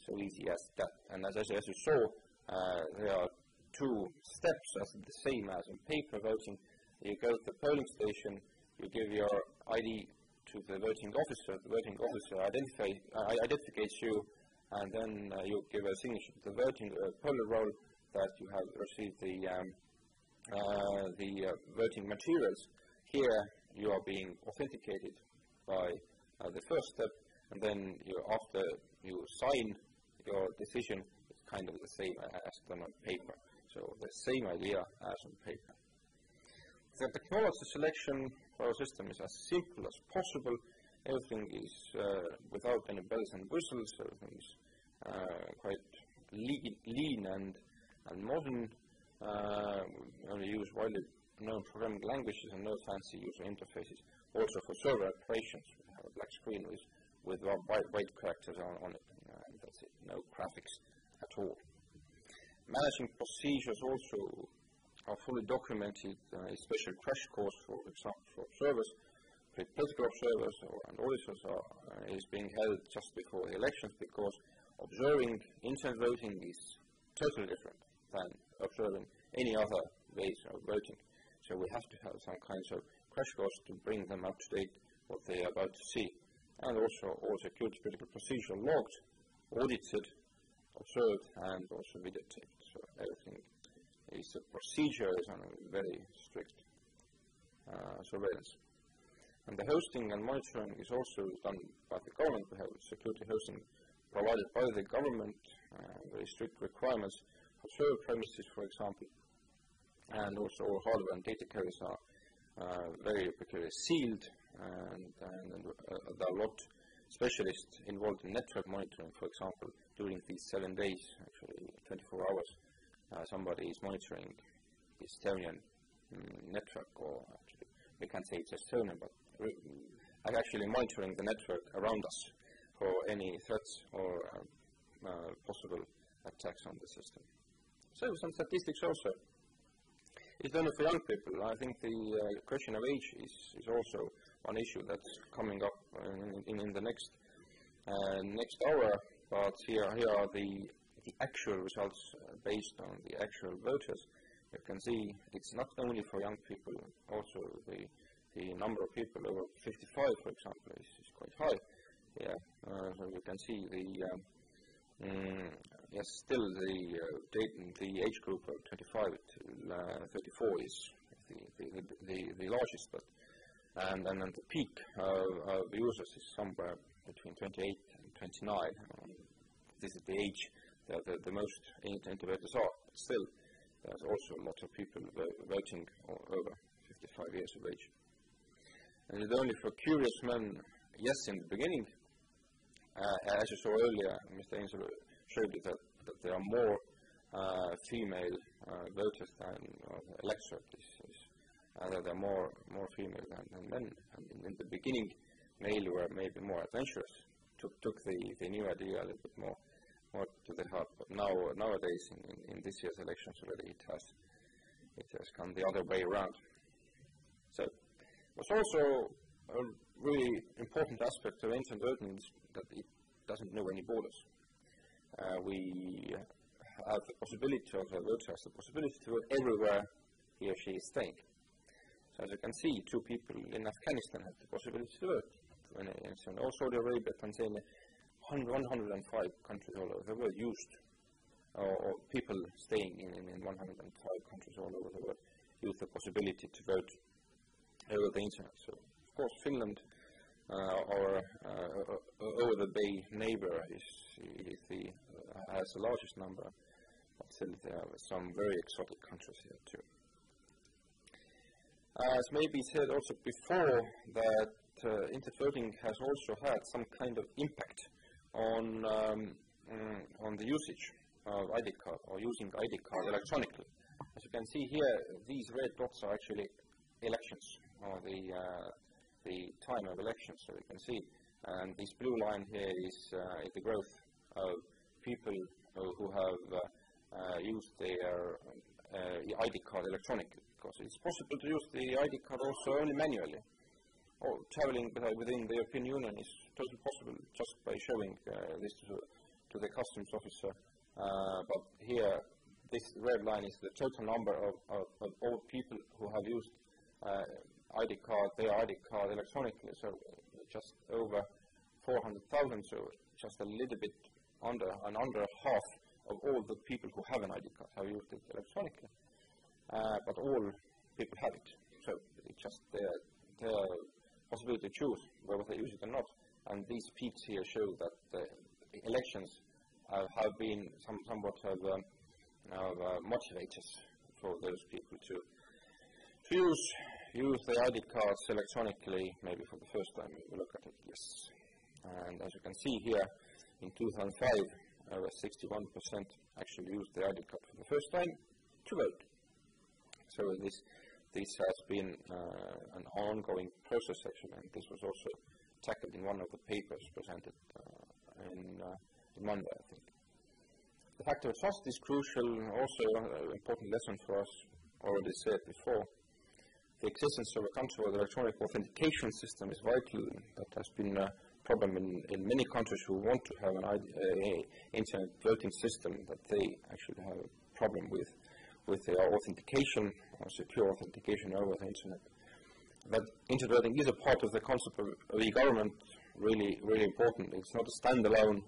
So easy as that. And as, as you saw, uh, there are two steps, as the same as in paper voting. You go to the polling station, you give your I D to the voting officer, the voting officer identifies uh, identifies you, and then uh, you give a signature to the voting uh, poll roll that you have received the, um, uh, the uh, voting materials. Here you are being authenticated by uh, the first step, and then you, after you sign your decision, it's kind of the same as done on paper. So the same idea as on paper. The technology selection for our system is as simple as possible. Everything is uh, without any bells and whistles. Everything is uh, quite lean, lean and, and modern. Uh, we only use widely known programming languages and no fancy user interfaces. Also for server operations, we have a black screen with, with white, white characters on, on it, and that's it. No graphics at all. Managing procedures also are fully documented, uh, a special crash course, for example, for observers, political observers or, and auditors are, uh, is being held just before the elections, because observing internet voting is totally different than observing any other ways of voting. So we have to have some kinds of crash course to bring them up to date what they are about to see. And also all security critical procedure logged, audited, observed, and also videotaped. So everything is a procedure, is on a very strict uh, surveillance. And the hosting and monitoring is also done by the government. We have security hosting provided by the government, uh, very strict requirements for server premises, for example. And also all hardware and data carriers are uh, very particularly sealed, and, and uh, there are a lot of specialists involved in network monitoring, for example, during these seven days, actually twenty-four hours. Uh, somebody is monitoring the Estonian mm, network, or actually we can't say it's Estonian, but I'm actually monitoring the network around us for any threats or uh, uh, possible attacks on the system. So some statistics also. It's only for young people. I think the uh, question of age is, is also an issue that's coming up in, in, in the next uh, next hour. But here here are the the actual results uh, based on the actual voters. You can see it's not only for young people, also the, the number of people over fifty-five, for example, is, is quite high. Yeah, uh, so you can see the, um, mm, yes, still the, uh, date, the age group of twenty-five to thirty-four is the, the, the, the, the largest, but, and, and then the peak of, of users is somewhere between twenty-eight and twenty-nine. Um, this is the age The, the most internet voters are, but still there's also a lot of people voting over fifty-five years of age. And it's only for curious men, yes, in the beginning. Uh, as you saw earlier, Mister Ainsalu showed you that, that there are more uh, female uh, voters than uh, the electorate is, is and there are more more females than, than men. I mean, in the beginning, male were maybe more adventurous, took took the, the new idea a little bit more more to the heart. But now nowadays, in, in, in this year's elections, already it has it has come the other way around. So, what's also a really important aspect of ancient voting is that it doesn't know any borders. Uh, we have the possibility, or the voter has the possibility to vote everywhere he or she is staying. So as you can see, two people in Afghanistan have the possibility to vote. And, and so all Saudi Arabia, Tanzania, one hundred five countries all over the world used, or, or people staying in, in one hundred five countries all over the world use the possibility to vote over the internet. So, of course, Finland, uh, our uh, over the bay neighbor, is, is the, uh, has the largest number, but still there are some very exotic countries here too. As may be said also before, that uh, internet voting has also had some kind of impact on um, mm, on the usage of I D card, or using I D card electronically. As you can see here, these red dots are actually elections, or the uh, the time of elections. So you can see, and this blue line here is, uh, is the growth of people who have uh, uh, used their uh, I D card electronically. Because it's possible to use the I D card also only manually. Or traveling within the European Union is totally possible just by showing uh, this to, to the customs officer. Uh, but here, this red line is the total number of, of, of all people who have used uh, I D card, their I D card electronically. So just over four hundred thousand, so just a little bit under and under half of all the people who have an I D card have used it electronically. Uh, but all people have it, so it's just their, their possibility to choose whether they use it or not. And these peaks here show that the elections uh, have been some, somewhat of, um, of uh, motivators for those people to, to use, use the I D cards electronically, maybe for the first time. You look at it, yes. And as you can see here, in two thousand five, over sixty-one percent actually used the I D card for the first time to vote. So this this has been uh, an ongoing process actually, and this was also tackled in one of the papers presented uh, in, uh, in Monday, I think. The factor of trust is crucial, also an important lesson for us, already said before. The existence of a country where the electronic authentication system is vital. That has been a problem in, in many countries who want to have an I D, uh, internet voting system, that they actually have a problem with. with their authentication, or secure authentication over the internet. But internet voting is a part of the concept of, of e-government, really, really important. It's not a standalone,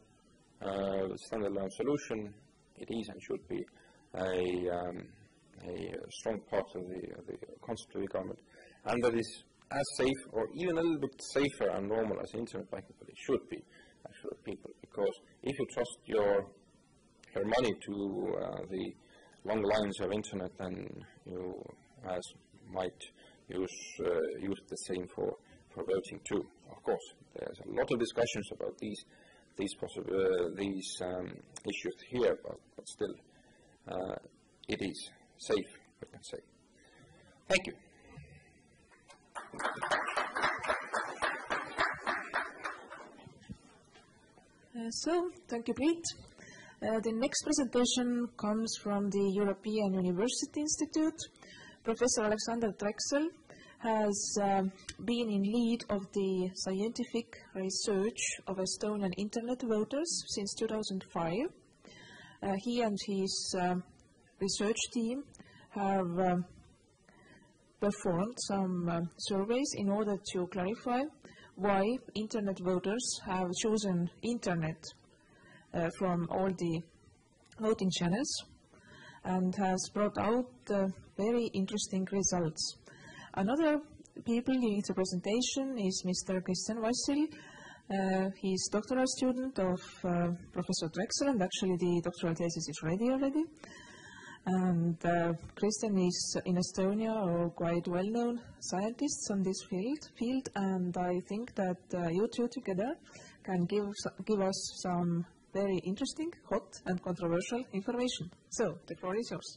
uh, standalone solution. It is and should be a, um, a strong part of the, of the concept of e-government. And that is as safe, or even a little bit safer and normal as internet banking, but it should be actually people. Because if you trust your, your money to uh, the long lines of internet, and you as might use uh, use the same for for voting too. Of course, there's a lot of discussions about these these possible uh, these um, issues here, but, but still, uh, it is safe, we can say. Thank you. Uh, so, thank you, Pete. Uh, the next presentation comes from the European University Institute. Professor Alexander Trechsel has uh, been in lead of the scientific research of Estonian internet voters since two thousand five. Uh, he and his uh, research team have uh, performed some uh, surveys in order to clarify why internet voters have chosen internet Uh, from all the voting channels, and has brought out uh, very interesting results. Another people in the presentation is Mister Kristjan Vassil. Uh, he's doctoral student of uh, Professor Trechsel, and actually the doctoral thesis is ready already. And uh, Kristjan is in Estonia a quite well-known scientist on this field, field, and I think that uh, you two together can give, give us some very interesting, hot, and controversial information. So, the floor is yours.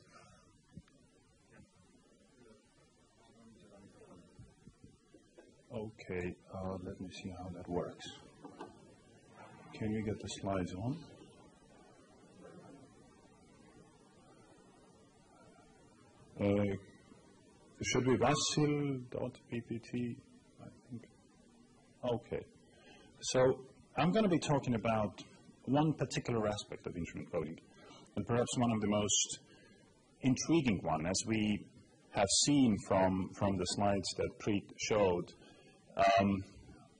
Okay, uh, let me see how that works. Can you get the slides on? Uh, should be Vassil dot P P T, I think. Okay. So I'm going to be talking about one particular aspect of instrument voting, and perhaps one of the most intriguing one, as we have seen from, from the slides that Preet showed. Um,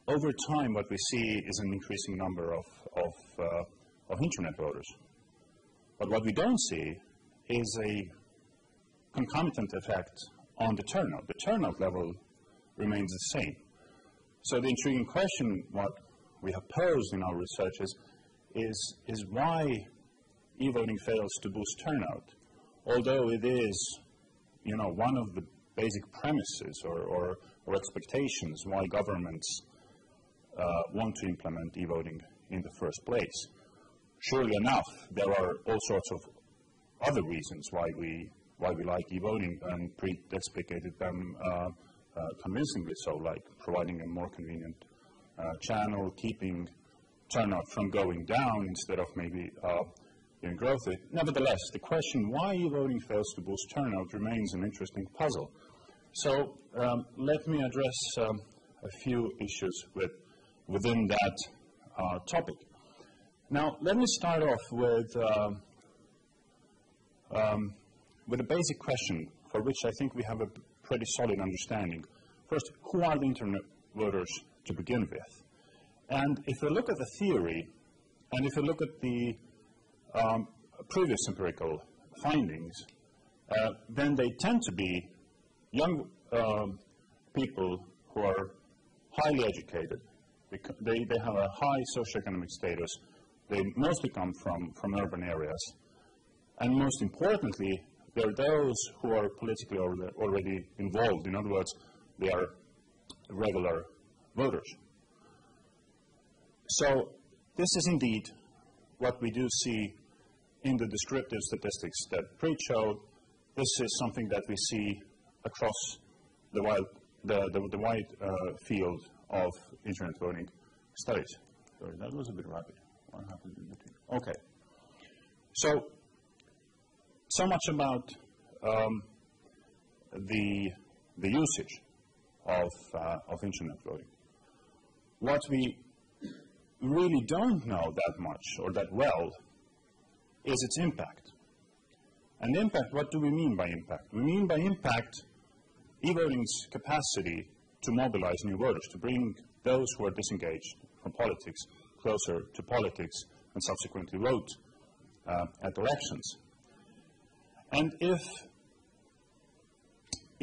over time, what we see is an increasing number of, of, uh, of internet voters. But what we don't see is a concomitant effect on the turnout. The turnout level remains the same. So the intriguing question, what we have posed in our research is, is, is why e-voting fails to boost turnout, although it is, you know, one of the basic premises or, or, or expectations why governments uh, want to implement e-voting in the first place. Surely enough, there are all sorts of other reasons why we why we like e-voting, and Preet explicated them uh, uh, convincingly so, like providing a more convenient uh, channel, keeping turnout from going down instead of maybe uh, in growth. Nevertheless, the question why e-voting fails to boost turnout remains an interesting puzzle. So um, let me address um, a few issues with, within that uh, topic. Now, let me start off with, uh, um, with a basic question for which I think we have a pretty solid understanding. First, who are the internet voters to begin with? And if we look at the theory, and if we look at the Um, previous empirical findings, uh, then they tend to be young um, people who are highly educated. They, they have a high socioeconomic status. They mostly come from, from urban areas. And most importantly, there are those who are politically already involved. In other words, they are regular voters. So this is indeed what we do see in the descriptive statistics that Preet showed. This is something that we see across the wide, the, the, the wide uh, field of internet voting studies. Sorry, that was a bit rapid. What happened in between? Okay. So, so much about um, the, the usage of, uh, of internet voting. What we really don't know that much or that well is its impact. And impact, what do we mean by impact? We mean by impact e-voting's capacity to mobilize new voters, to bring those who are disengaged from politics closer to politics and subsequently vote uh, at elections. And if,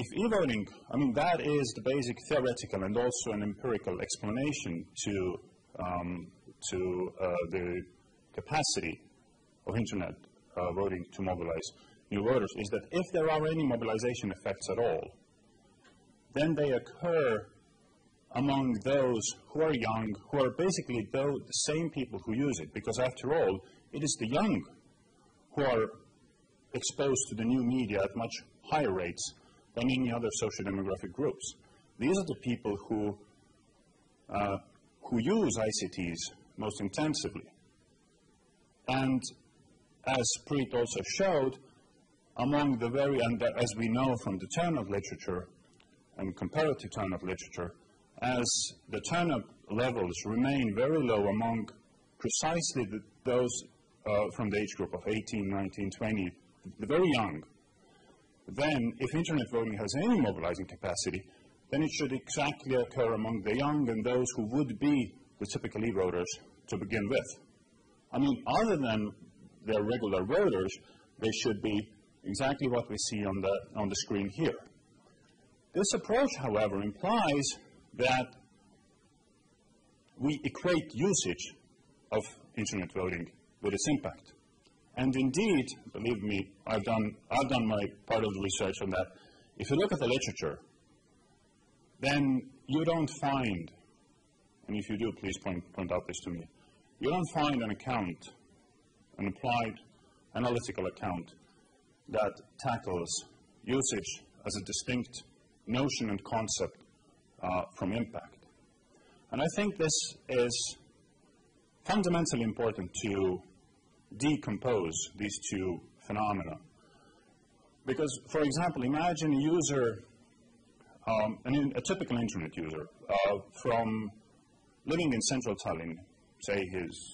if e-voting, I mean, that is the basic theoretical and also an empirical explanation to Um, to uh, the capacity of internet uh, voting to mobilize new voters, is that if there are any mobilization effects at all, then they occur among those who are young, who are basically the same people who use it, because after all, it is the young who are exposed to the new media at much higher rates than any other socio-demographic groups. These are the people who uh, who use I C Ts most intensively. And as Preet also showed, among the very, and as we know from the turnout literature and comparative turnout literature, as the turnout levels remain very low among precisely the, those uh, from the age group of eighteen, nineteen, twenty, the very young, then if internet voting has any mobilizing capacity, then it should exactly occur among the young and those who would be the typical e-voters to begin with. I mean, other than their regular voters, they should be exactly what we see on the, on the screen here. This approach, however, implies that we equate usage of internet voting with its impact. And indeed, believe me, I've done, I've done my part of the research on that. If you look at the literature, then you don't find, and if you do, please point, point out this to me, you don't find an account, an applied analytical account that tackles usage as a distinct notion and concept uh, from impact. And I think this is fundamentally important to decompose these two phenomena. Because, for example, imagine a user, um, an, a typical internet user, uh, from living in central Tallinn, say he's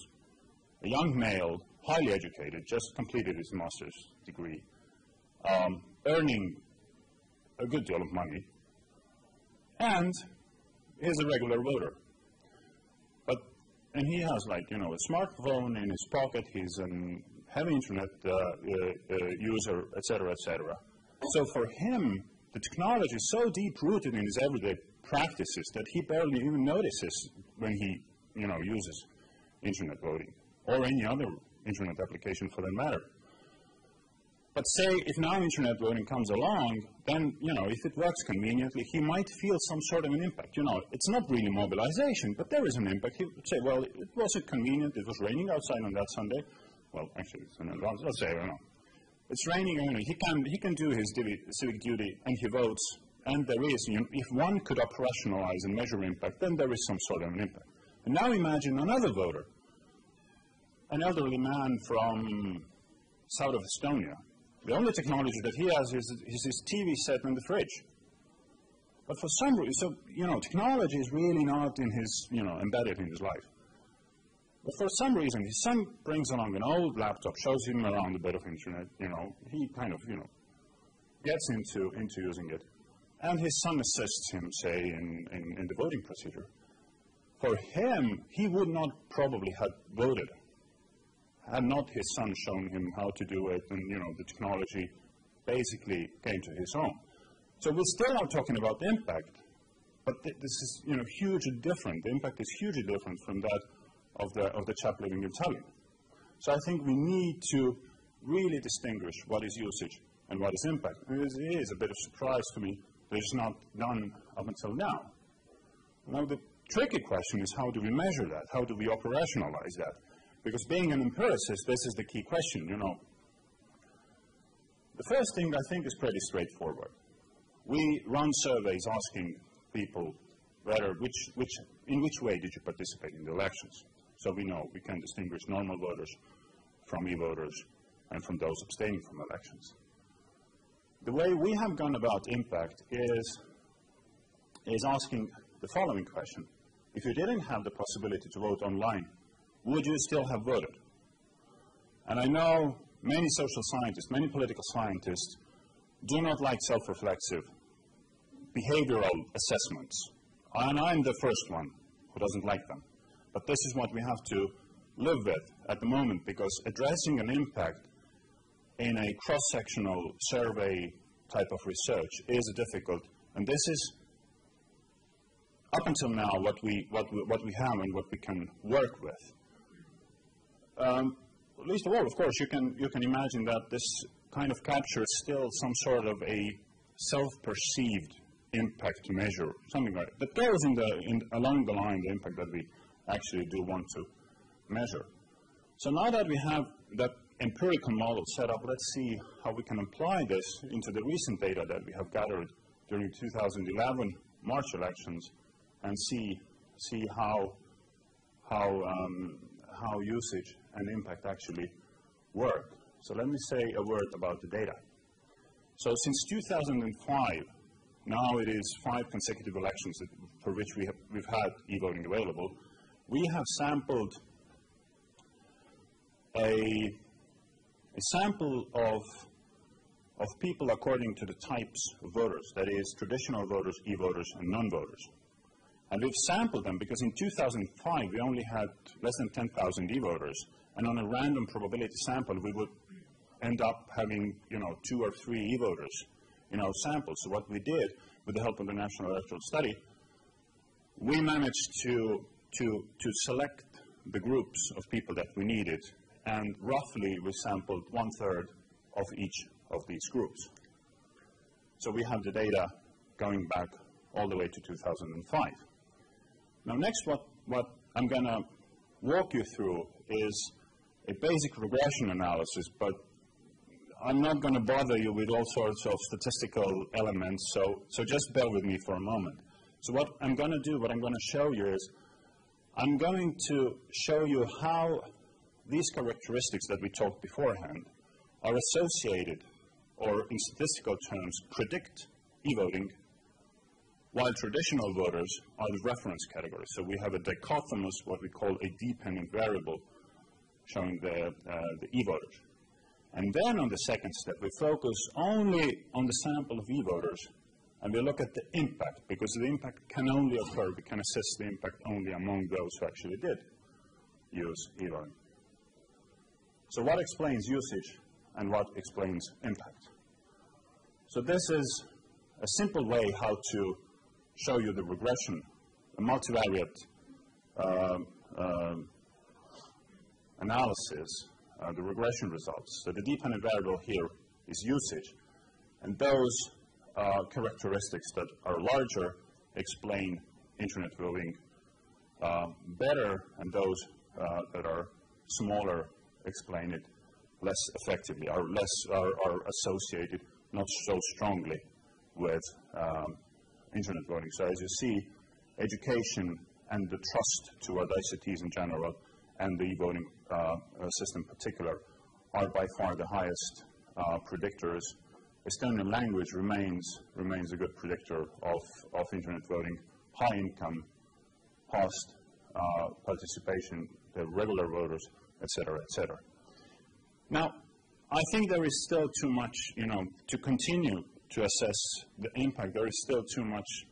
a young male, highly educated, just completed his master's degree, um, earning a good deal of money, and is a regular voter. But, and he has, like, you know, a smartphone in his pocket, he's an heavy internet uh, uh, user, et cetera, et cetera. So for him, the technology is so deep-rooted in his everyday practices that he barely even notices when he, you know, uses internet voting or any other internet application for that matter. But say if now internet voting comes along, then, you know, if it works conveniently, he might feel some sort of an impact. You know, it's not really mobilization, but there is an impact. He would say, well, it wasn't convenient, it was raining outside on that Sunday. Well, actually, it's an advance. Let's say, you know, it's raining. You know, he can he can do his divi, civic duty, and he votes. And there is, you know, if one could operationalize and measure impact, then there is some sort of an impact. And now imagine another voter, an elderly man from south of Estonia. The only technology that he has is, is his T V set and the fridge. But for some reason, so you know, technology is really not in his, you know, embedded in his life. But for some reason, his son brings along an old laptop, shows him around a bit of internet, you know, he kind of, you know, gets into, into using it. And his son assists him, say, in, in, in the voting procedure. For him, he would not probably have voted had not his son shown him how to do it, and, you know, the technology basically came to his own. So we're still not talking about impact, but th this is, you know, hugely different. The impact is hugely different from that of the, of the chap living in Tallinn. So I think we need to really distinguish what is usage and what is impact. It is, it is a bit of surprise to me that it's not done up until now. Now the tricky question is, how do we measure that? How do we operationalize that? Because being an empiricist, this is the key question, you know. The first thing I think is pretty straightforward. We run surveys asking people whether which, which, in which way did you participate in the elections. So we know we can distinguish normal voters from e-voters and from those abstaining from elections. The way we have gone about impact is, is asking the following question. If you didn't have the possibility to vote online, would you still have voted? And I know many social scientists, many political scientists do not like self-reflexive behavioral assessments. And I'm the first one who doesn't like them. But this is what we have to live with at the moment, because addressing an impact in a cross-sectional survey type of research is difficult. And this is, up until now, what we, what we, what we have and what we can work with. Um, least of all, of course, you can, you can imagine that this kind of captures still some sort of a self-perceived impact measure, something like that, that goes in the, in, along the line, the impact that we actually do want to measure. So now that we have that empirical model set up, let's see how we can apply this into the recent data that we have gathered during two thousand eleven March elections, and see, see how, how, um, how usage and impact actually work. So let me say a word about the data. So since two thousand five, now it is five consecutive elections that, for which we have, we've had e-voting available. We have sampled a, a sample of, of people according to the types of voters, that is, traditional voters, e-voters, and non-voters. And we've sampled them because in two thousand five, we only had less than ten thousand e-voters, and on a random probability sample, we would end up having, you know, two or three e-voters in our sample. So what we did, with the help of the National Electoral Study, we managed to To, to select the groups of people that we needed, and roughly we sampled one-third of each of these groups. So we have the data going back all the way to two thousand five. Now next, what, what I'm going to walk you through is a basic regression analysis, but I'm not going to bother you with all sorts of statistical elements, so, so just bear with me for a moment. So what I'm going to do, what I'm going to show you is I'm going to show you how these characteristics that we talked beforehand are associated, or in statistical terms, predict e-voting, while traditional voters are the reference category. So we have a dichotomous, what we call a dependent variable, showing the, uh, the e-voters. And then on the second step, we focus only on the sample of e-voters, and we look at the impact, because the impact can only occur, we can assess the impact only among those who actually did use e-voting. So what explains usage and what explains impact? So this is a simple way how to show you the regression, a multivariate uh, uh, analysis, uh, the regression results. So the dependent variable here is usage, and those uh, characteristics that are larger explain internet voting uh, better, and those uh, that are smaller explain it less effectively, are less are, are associated not so strongly with um, internet voting. So as you see, education and the trust toward I C Ts in general and the e-voting uh, system in particular are by far the highest uh, predictors. Estonian language remains remains a good predictor of, of internet voting. High income, past uh, participation, the regular voters, et cetera, et cetera. Now, I think there is still too much, you know, to continue to assess the impact. There is still too much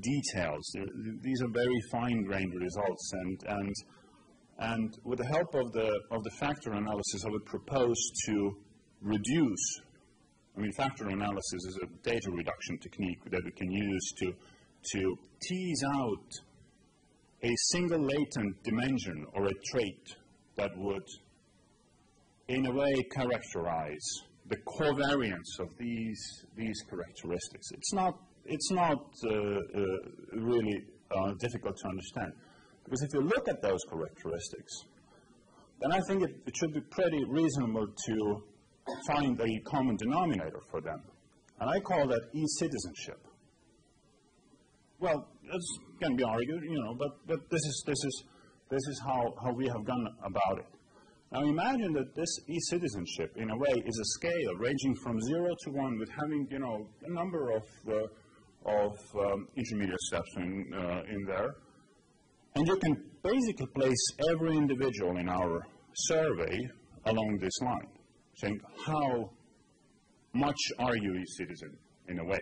details. There, these are very fine-grained results, and and and with the help of the of the factor analysis, I would propose to reduce. I mean, factor analysis is a data reduction technique that we can use to to tease out a single latent dimension or a trait that would, in a way, characterize the covariance of these these characteristics. It's not it's not uh, uh, really uh, difficult to understand, because if you look at those characteristics, then I think it, it should be pretty reasonable to find a common denominator for them, and I call that e-citizenship. Well, it's can be argued, you know, but but this is this is this is how how we have gone about it. Now imagine that this e-citizenship, in a way, is a scale ranging from zero to one, with having, you know, a number of uh, of um, intermediate steps in uh, in there, and you can basically place every individual in our survey along this line, saying how much are you e-citizen in a way.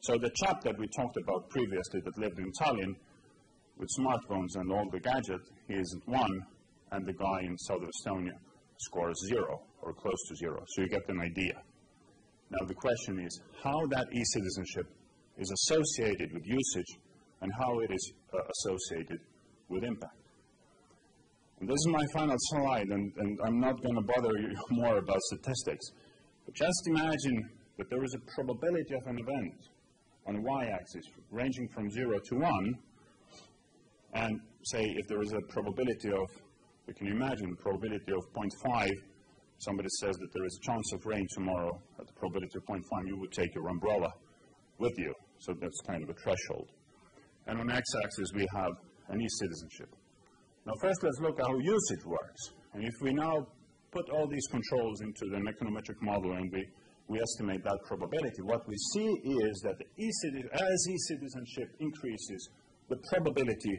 So the chap that we talked about previously that lived in Tallinn with smartphones and all the gadgets, he is one. And the guy in southern Estonia scores zero or close to zero. So you get an idea. Now the question is how that e-citizenship is associated with usage and how it is uh, associated with impact. And this is my final slide, and, and I'm not going to bother you more about statistics. But just imagine that there is a probability of an event on the y-axis ranging from zero to one, and say if there is a probability of, you can imagine, probability of zero point five, somebody says that there is a chance of rain tomorrow, at the probability of zero point five, you would take your umbrella with you. So that's kind of a threshold. And on the x-axis, we have an e-citizenship. Now first, let's look at how usage works. And if we now put all these controls into the econometric model and we, we estimate that probability, what we see is that the e-citizenship, as e-citizenship increases, the probability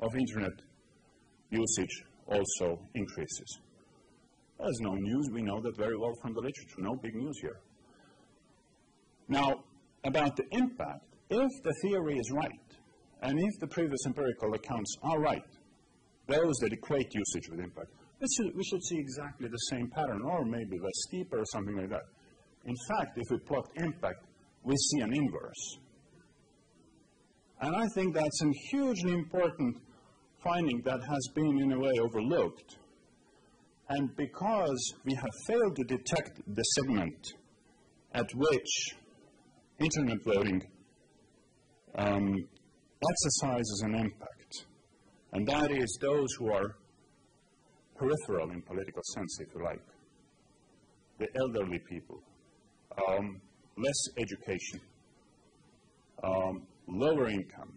of internet usage also increases. There's no news, we know that very well from the literature, no big news here. Now, about the impact, if the theory is right, and if the previous empirical accounts are right, those that equate usage with impact, we should, we should see exactly the same pattern, or maybe less steeper or something like that. In fact, if we plot impact, we see an inverse. And I think that's a hugely important finding that has been, in a way, overlooked. And because we have failed to detect the segment at which internet voting um, exercises an impact, and that is those who are peripheral in political sense, if you like, the elderly people, um, less education, um, lower income.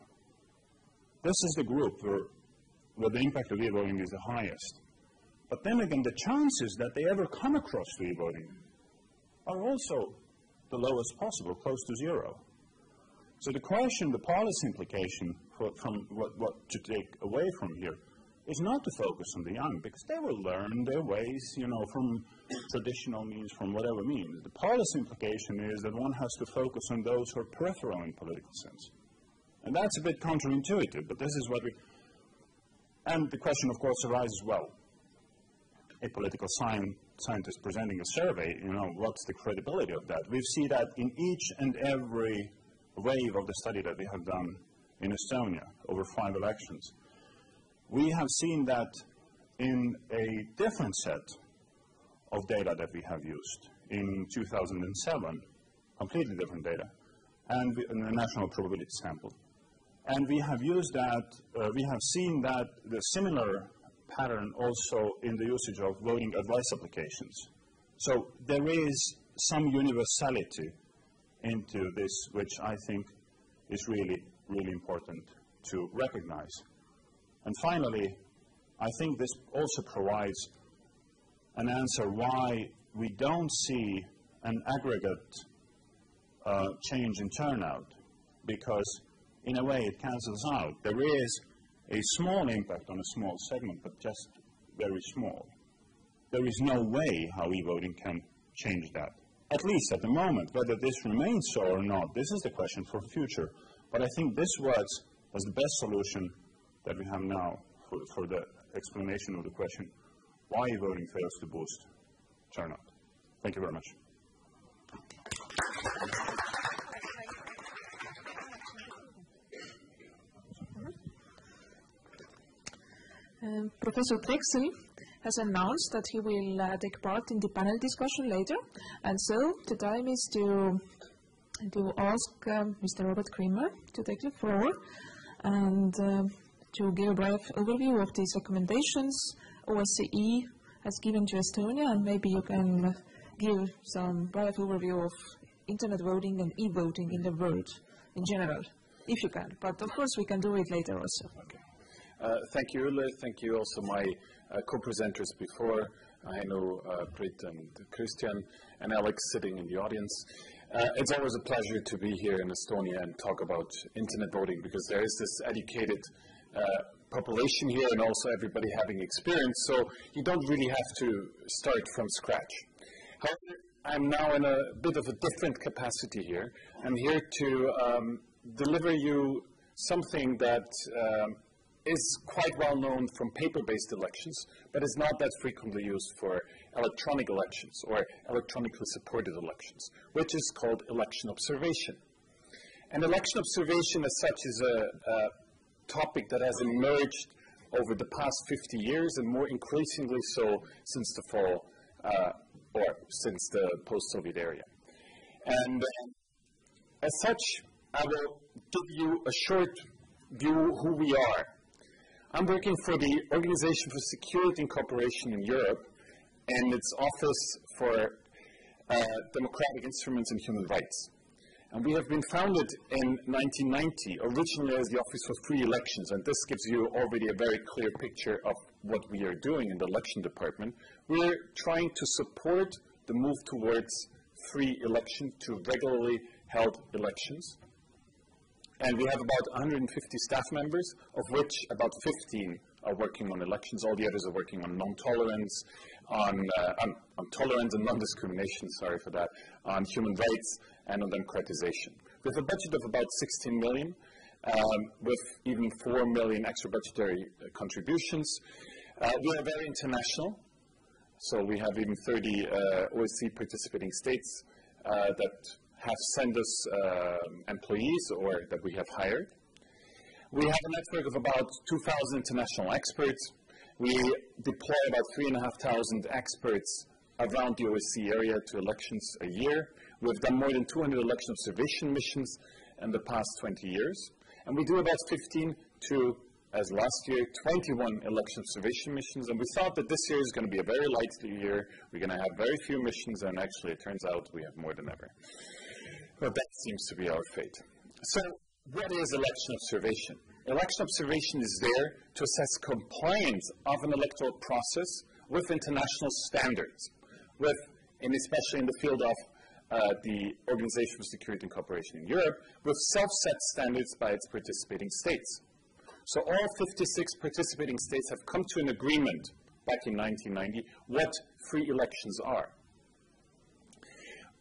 This is the group where where the impact of e-voting is the highest. But then again, the chances that they ever come across to e-voting are also the lowest possible, close to zero. So the question, the policy implication for, from what, what to take away from here is not to focus on the young, because they will learn their ways, you know, from traditional means, from whatever means. The policy implication is that one has to focus on those who are peripheral in political sense. And that's a bit counterintuitive, but this is what we... And the question, of course, arises, well, a political science, scientist presenting a survey, you know, what's the credibility of that? We see that in each and every wave of the study that we have done in Estonia over five elections. We have seen that in a different set of data that we have used in two thousand seven, completely different data, and the national probability sample. And we have used that, uh, we have seen that the similar pattern also in the usage of voting advice applications. So there is some universality into this, which I think is really, really important to recognize. And finally, I think this also provides an answer why we don't see an aggregate uh, change in turnout, because in a way it cancels out. There is a small impact on a small segment, but just very small. There is no way how e-voting can change that, at least at the moment. Whether this remains so or not, this is the question for the future. But I think this works as the best solution that we have now for, for the explanation of the question why voting fails to boost turnout. Thank you very much. Um, Professor Trechsel has announced that he will uh, take part in the panel discussion later, and so the time is to, to ask um, Mister Robert Krimmer to take the floor and uh, to give a brief overview of these recommendations O S C E has given to Estonia, and maybe you can give some brief overview of internet voting and e-voting in the world in general, if you can. But of course we can do it later also. Okay. Uh, thank you, Ülle. Thank you also my uh, co-presenters before. I know uh, Priit and Kristjan and Alex sitting in the audience. Uh, it's always a pleasure to be here in Estonia and talk about internet voting, because there is this educated Uh, population here and also everybody having experience, so you don't really have to start from scratch. However, I'm now in a bit of a different capacity here. I'm here to um, deliver you something that um, is quite well known from paper-based elections, but is not that frequently used for electronic elections or electronically supported elections, which is called election observation. And election observation as such is a, a topic that has emerged over the past fifty years, and more increasingly so since the fall uh, or since the post-Soviet era. And uh, as such, I will give you a short view who we are. I'm working for the Organization for Security and Cooperation in Europe and its Office for uh, Democratic Instruments and Human Rights. And we have been founded in nineteen ninety, originally as the Office for Free Elections, and this gives you already a very clear picture of what we are doing in the election department. We're trying to support the move towards free election, to regularly held elections. And we have about one hundred fifty staff members, of which about fifteen are working on elections. All the others are working on non-tolerance, on, uh, on, on tolerance and non-discrimination, sorry for that, on human rights, and on democratization. With a budget of about sixteen million, um, with even four million extra budgetary uh, contributions. Uh, we are very international, so we have even thirty uh, O S C E participating states uh, that have sent us uh, employees or that we have hired. We have a network of about two thousand international experts. We deploy about three thousand five hundred experts around the O S C E area to elections a year. We've done more than two hundred election observation missions in the past twenty years. And we do about fifteen to, as last year, twenty-one election observation missions. And we thought that this year is going to be a very light year. We're going to have very few missions. And actually, it turns out we have more than ever. But that seems to be our fate. So what is election observation? election observation is there to assess compliance of an electoral process with international standards, with, and especially in the field of uh, the Organization for Security and Cooperation in Europe, with self-set standards by its participating states. So all fifty-six participating states have come to an agreement back in nineteen ninety what free elections are.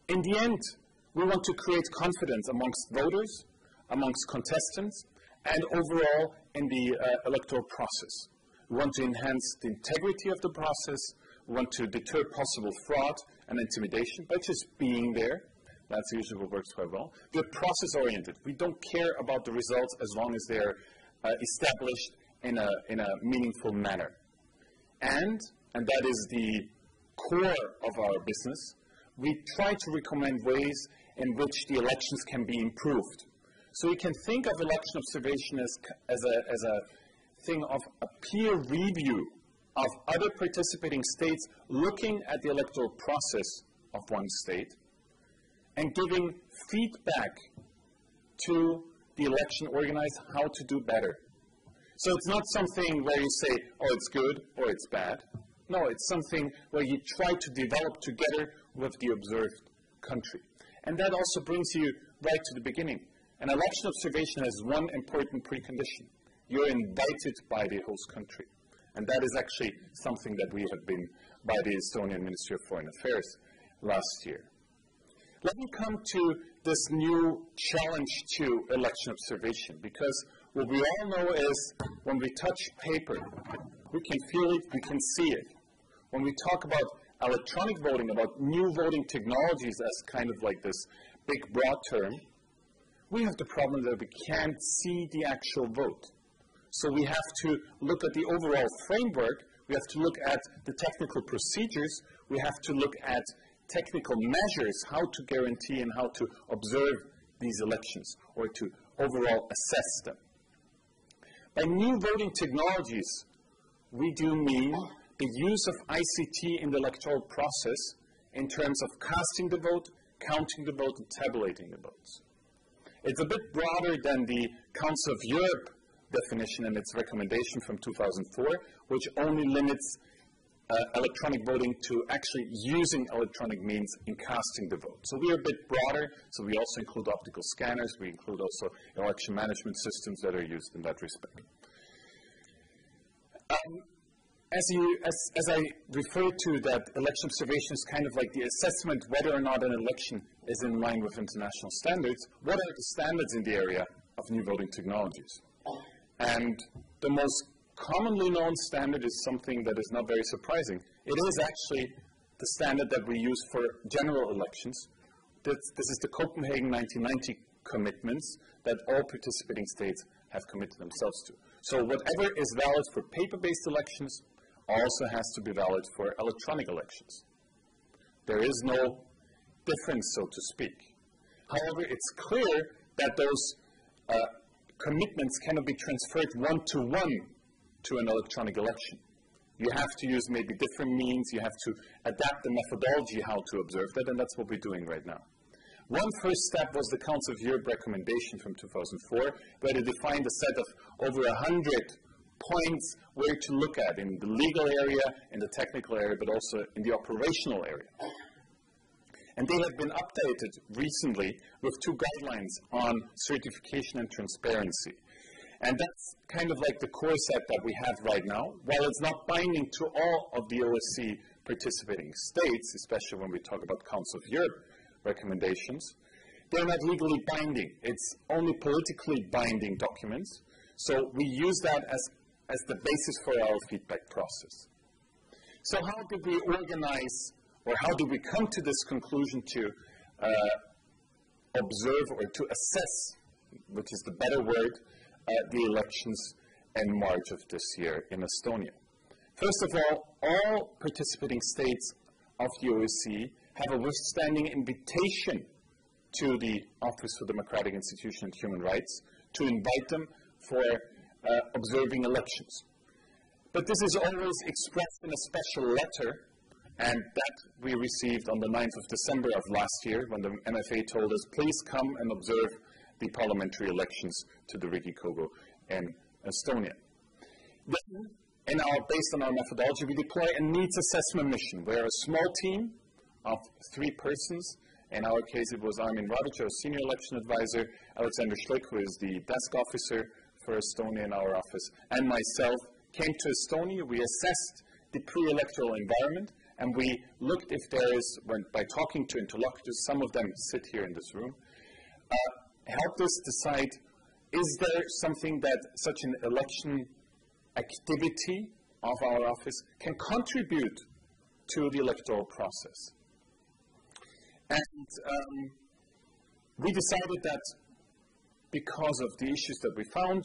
In the end, we want to create confidence amongst voters, amongst contestants, and overall in the uh, electoral process. We want to enhance the integrity of the process. We want to deter possible fraud and intimidation by just being there. That's usually what works quite well. We're process-oriented. We don't care about the results as long as they're uh, established in a, in a meaningful manner. And, and that is the core of our business, we try to recommend ways in which the elections can be improved. So you can think of election observation as, as, a, as a thing of a peer review of other participating states looking at the electoral process of one state and giving feedback to the election organizer how to do better. So it's not something where you say, oh, it's good or it's bad. No, it's something where you try to develop together with the observed country. And that also brings you right to the beginning. An election observation has one important precondition. You're invited by the host country. And that is actually something that we have been by the Estonian Ministry of Foreign Affairs last year. Let me come to this new challenge to election observation, because what we all know is when we touch paper, we can feel it, we can see it. When we talk about electronic voting, about new voting technologies as kind of like this big broad term, we have the problem that we can't see the actual vote. So we have to look at the overall framework, we have to look at the technical procedures, we have to look at technical measures, how to guarantee and how to observe these elections or to overall assess them. By new voting technologies, we do mean the use of I C T in the electoral process in terms of casting the vote, counting the vote, and tabulating the votes. It's a bit broader than the Council of Europe definition and its recommendation from two thousand four, which only limits uh, electronic voting to actually using electronic means in casting the vote. So we are a bit broader, so we also include optical scanners, we include also election management systems that are used in that respect. Um, As, you, as, as I referred to, that election observation is kind of like the assessment whether or not an election is in line with international standards. What are the standards in the area of new voting technologies? And the most commonly known standard is something that is not very surprising. It is actually the standard that we use for general elections. This, this is the Copenhagen nineteen ninety commitments that all participating states have committed themselves to. So whatever is valid for paper-based elections also has to be valid for electronic elections. There is no difference, so to speak. However, it's clear that those uh, commitments cannot be transferred one-to-one to an electronic election. You have to use maybe different means, you have to adapt the methodology how to observe that, and that's what we're doing right now. One first step was the Council of Europe recommendation from two thousand four, where they defined a set of over one hundred points where to look at in the legal area, in the technical area, but also in the operational area. And they have been updated recently with two guidelines on certification and transparency. And that's kind of like the core set that we have right now. While it's not binding to all of the O S C E participating states, especially when we talk about Council of Europe recommendations, they're not legally binding. It's only politically binding documents. So we use that as, as the basis for our feedback process. So how did we organize, or how did we come to this conclusion to uh, observe or to assess, which is the better word, uh, the elections in March of this year in Estonia? First of all, all participating states of the O S C E have a withstanding invitation to the Office for Democratic Institutions and Human Rights to invite them for uh, observing elections. But this is always expressed in a special letter, and that we received on the ninth of December of last year when the M F A told us, please come and observe the parliamentary elections to the Riigikogu in Estonia. Then, in our, based on our methodology, we deploy a needs assessment mission. We're a small team of three persons. In our case, it was Armin Radic, our senior election advisor, Alexander Schlick, who is the desk officer for Estonia in our office, and myself came to Estonia. We assessed the pre-electoral environment, and we looked if there is, when, by talking to interlocutors, some of them sit here in this room, uh, helped us decide, is there something that such an election activity of our office can contribute to the electoral process? And um, we decided that because of the issues that we found,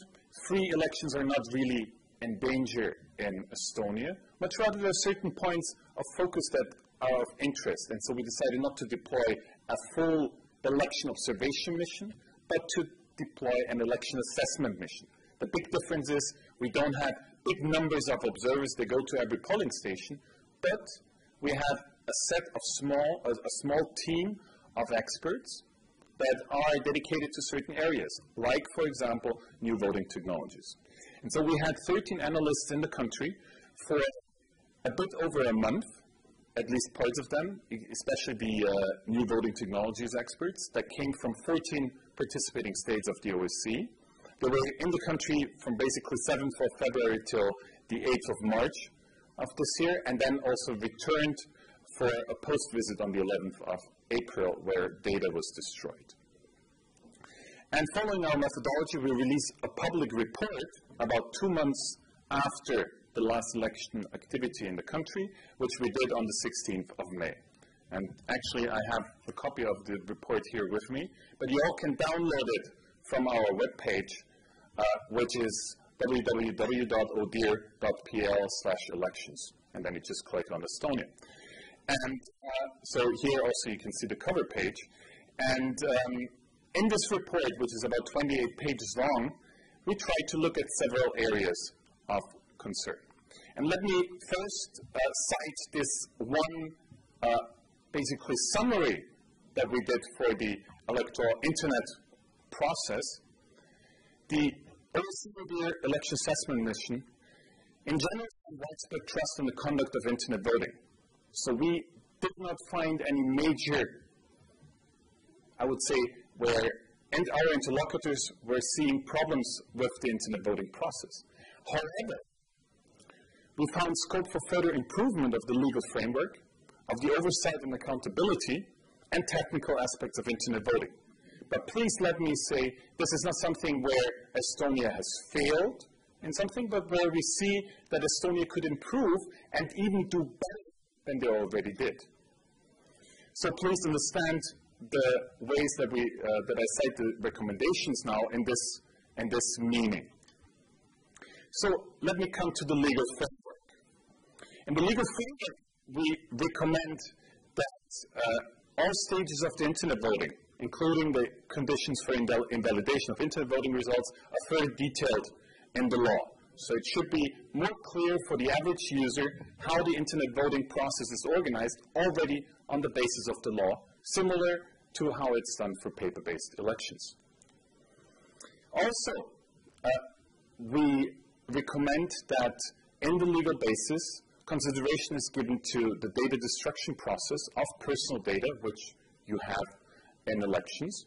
free elections are not really in danger in Estonia. Much rather, there are certain points of focus that are of interest. And so we decided not to deploy a full election observation mission, but to deploy an election assessment mission. The big difference is we don't have big numbers of observers that go to every polling station, but we have a set of small, a, a small team of experts that are dedicated to certain areas, like, for example, new voting technologies. And so we had thirteen analysts in the country for a bit over a month, at least parts of them, especially the uh, new voting technologies experts that came from fourteen participating states of the O S C E. They were in the country from basically seventh of February till the eighth of March of this year, and then also returned for a post-visit on the eleventh of April, where data was destroyed. And following our methodology, we released a public report about two months after the last election activity in the country, which we did on the sixteenth of May. And actually, I have a copy of the report here with me, but you all can download it from our webpage, uh, which is w w w dot o d i h r dot p l slash elections. And then you just click on Estonia. And uh, so here also you can see the cover page. And um, in this report, which is about twenty-eight pages long, we tried to look at several areas of concern. And let me first uh, cite this one uh, basically summary that we did for the electoral internet process. The O S C E O D I H R election assessment mission in general found widespread trust in the conduct of internet voting. So we did not find any major, I would say, where and our interlocutors were seeing problems with the internet voting process. However, we found scope for further improvement of the legal framework, of the oversight and accountability, and technical aspects of internet voting. But please let me say, this is not something where Estonia has failed in something, but where we see that Estonia could improve and even do better than they already did. So please understand the ways that we uh, that I cite the recommendations now in this in this meaning. So let me come to the legal framework. In the legal framework, we recommend that uh, all stages of the internet voting, including the conditions for inval invalidation of internet voting results, are further detailed in the law. So it should be more clear for the average user how the internet voting process is organized already on the basis of the law, similar to how it's done for paper-based elections. Also, uh, we recommend that in the legal basis, consideration is given to the data destruction process of personal data, which you have in elections,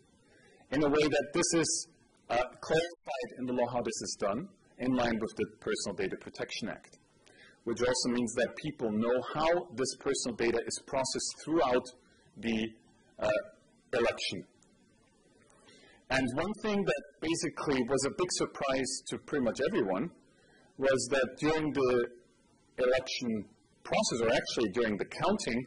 in a way that this is uh, clarified in the law how this is done, in line with the Personal Data Protection Act, which also means that people know how this personal data is processed throughout the uh, election. And one thing that basically was a big surprise to pretty much everyone was that during the election process, or actually during the counting,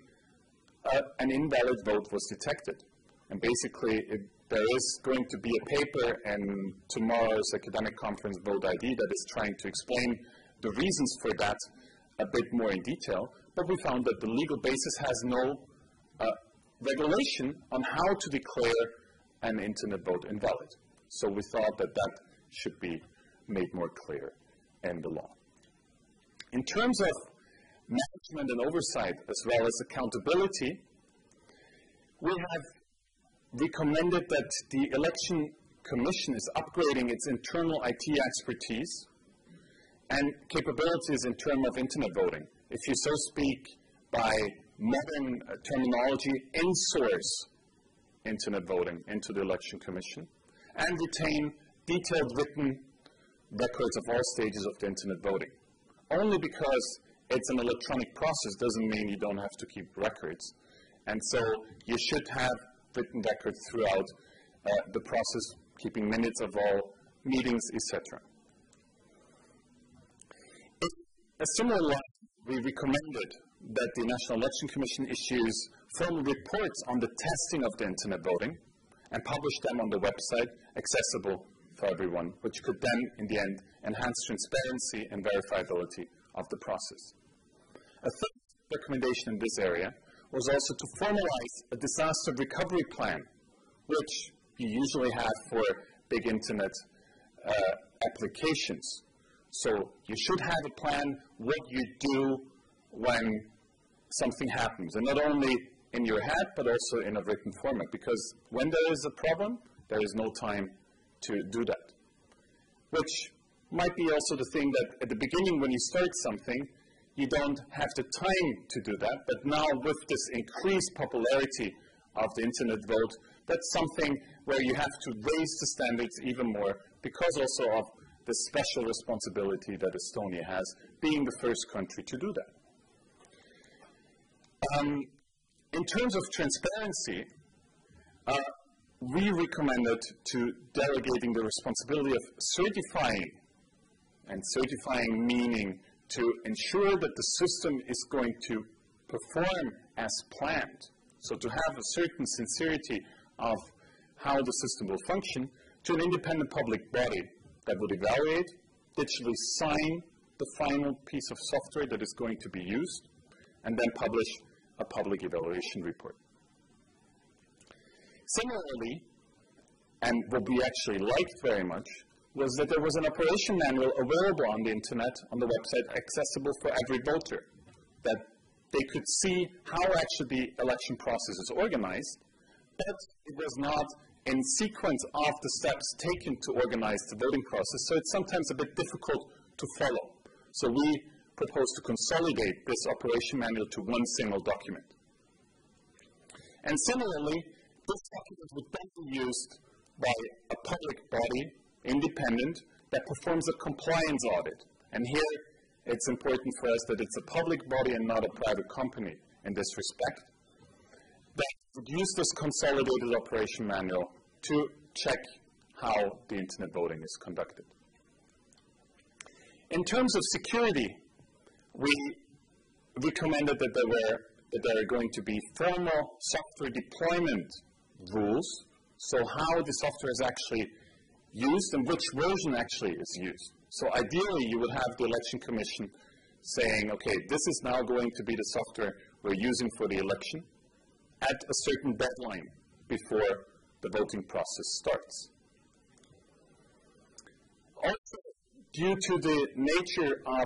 uh, an invalid vote was detected. And basically, it, there is going to be a paper in tomorrow's academic conference, Vote I D, that is trying to explain the reasons for that a bit more in detail. But we found that the legal basis has no uh, regulation on how to declare an internet vote invalid. So we thought that that should be made more clear in the law. In terms of management and oversight, as well as accountability, we have recommended that the election Commission is upgrading its internal I T expertise and capabilities in terms of internet voting. If you so speak by modern terminology, in-source internet voting into the Election Commission, and retain detailed written records of all stages of the internet voting. Only because it's an electronic process doesn't mean you don't have to keep records. And so you should have written records throughout uh, the process, keeping minutes of all meetings, et cetera. A similar line, we recommended that the National Election Commission issues formal reports on the testing of the internet voting and publish them on the website, accessible for everyone, which could then, in the end, enhance transparency and verifiability of the process. A third recommendation in this area was also to formalize a disaster recovery plan, which you usually have for big internet uh, applications. So you should have a plan what you do when something happens, and not only in your head, but also in a written format, because when there is a problem, there is no time to do that, which might be also the thing that at the beginning when you start something, you don't have the time to do that, but now with this increased popularity of the internet vote, that's something where you have to raise the standards even more, because also of the special responsibility that Estonia has, being the first country to do that. Um, in terms of transparency, uh, we recommended to delegating the responsibility of certifying, and certifying meaning to ensure that the system is going to perform as planned. So to have a certain sincerity of how the system will function, to an independent public body that would evaluate, digitally sign the final piece of software that is going to be used, and then publish a public evaluation report. Similarly, and what we actually liked very much, was that there was an operation manual available on the internet, on the website, accessible for every voter, that they could see how actually the election process is organized, but it was not in sequence of the steps taken to organize the voting process, so it's sometimes a bit difficult to follow. So we propose to consolidate this operation manual to one single document. And similarly, this document would then be used by a public body, independent, that performs a compliance audit. And here, it's important for us that it's a public body and not a private company in this respect, that would use this consolidated operation manual to check how the internet voting is conducted. In terms of security, we recommended that there, were, that there are going to be formal software deployment rules, so how the software is actually used and which version actually is used. So ideally, you would have the Election Commission saying, okay, this is now going to be the software we're using for the election at a certain deadline before the voting process starts. Also, due to the nature of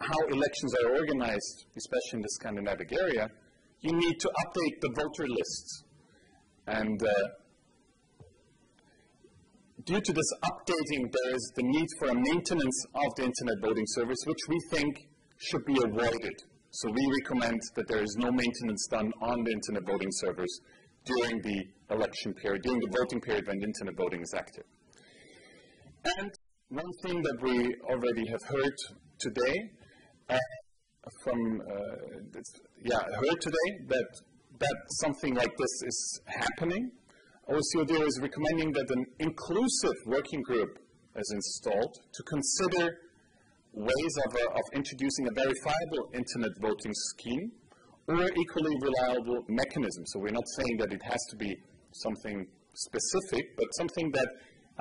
how elections are organized, especially in the Scandinavic area, you need to update the voter lists. And uh, due to this updating, there is the need for a maintenance of the internet voting service, which we think should be avoided. So we recommend that there is no maintenance done on the internet voting servers during the election period, during the voting period when the internet voting is active. And one thing that we already have heard today, uh, from, uh, yeah, heard today that, that something like this is happening. O S C E O D I H R is recommending that an inclusive working group is installed to consider ways of, uh, of introducing a verifiable internet voting scheme or equally reliable mechanism. So we're not saying that it has to be something specific, but something that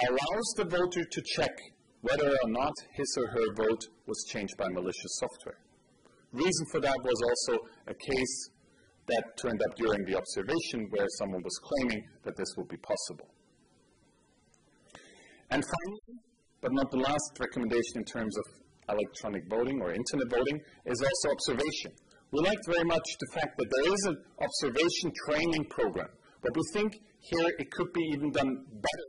allows the voter to check whether or not his or her vote was changed by malicious software. Reason for that was also a case that turned up during the observation where someone was claiming that this would be possible. And finally, but not the last recommendation in terms of electronic voting or internet voting, is also observation. We liked very much the fact that there is an observation training program, but we think here it could be even done better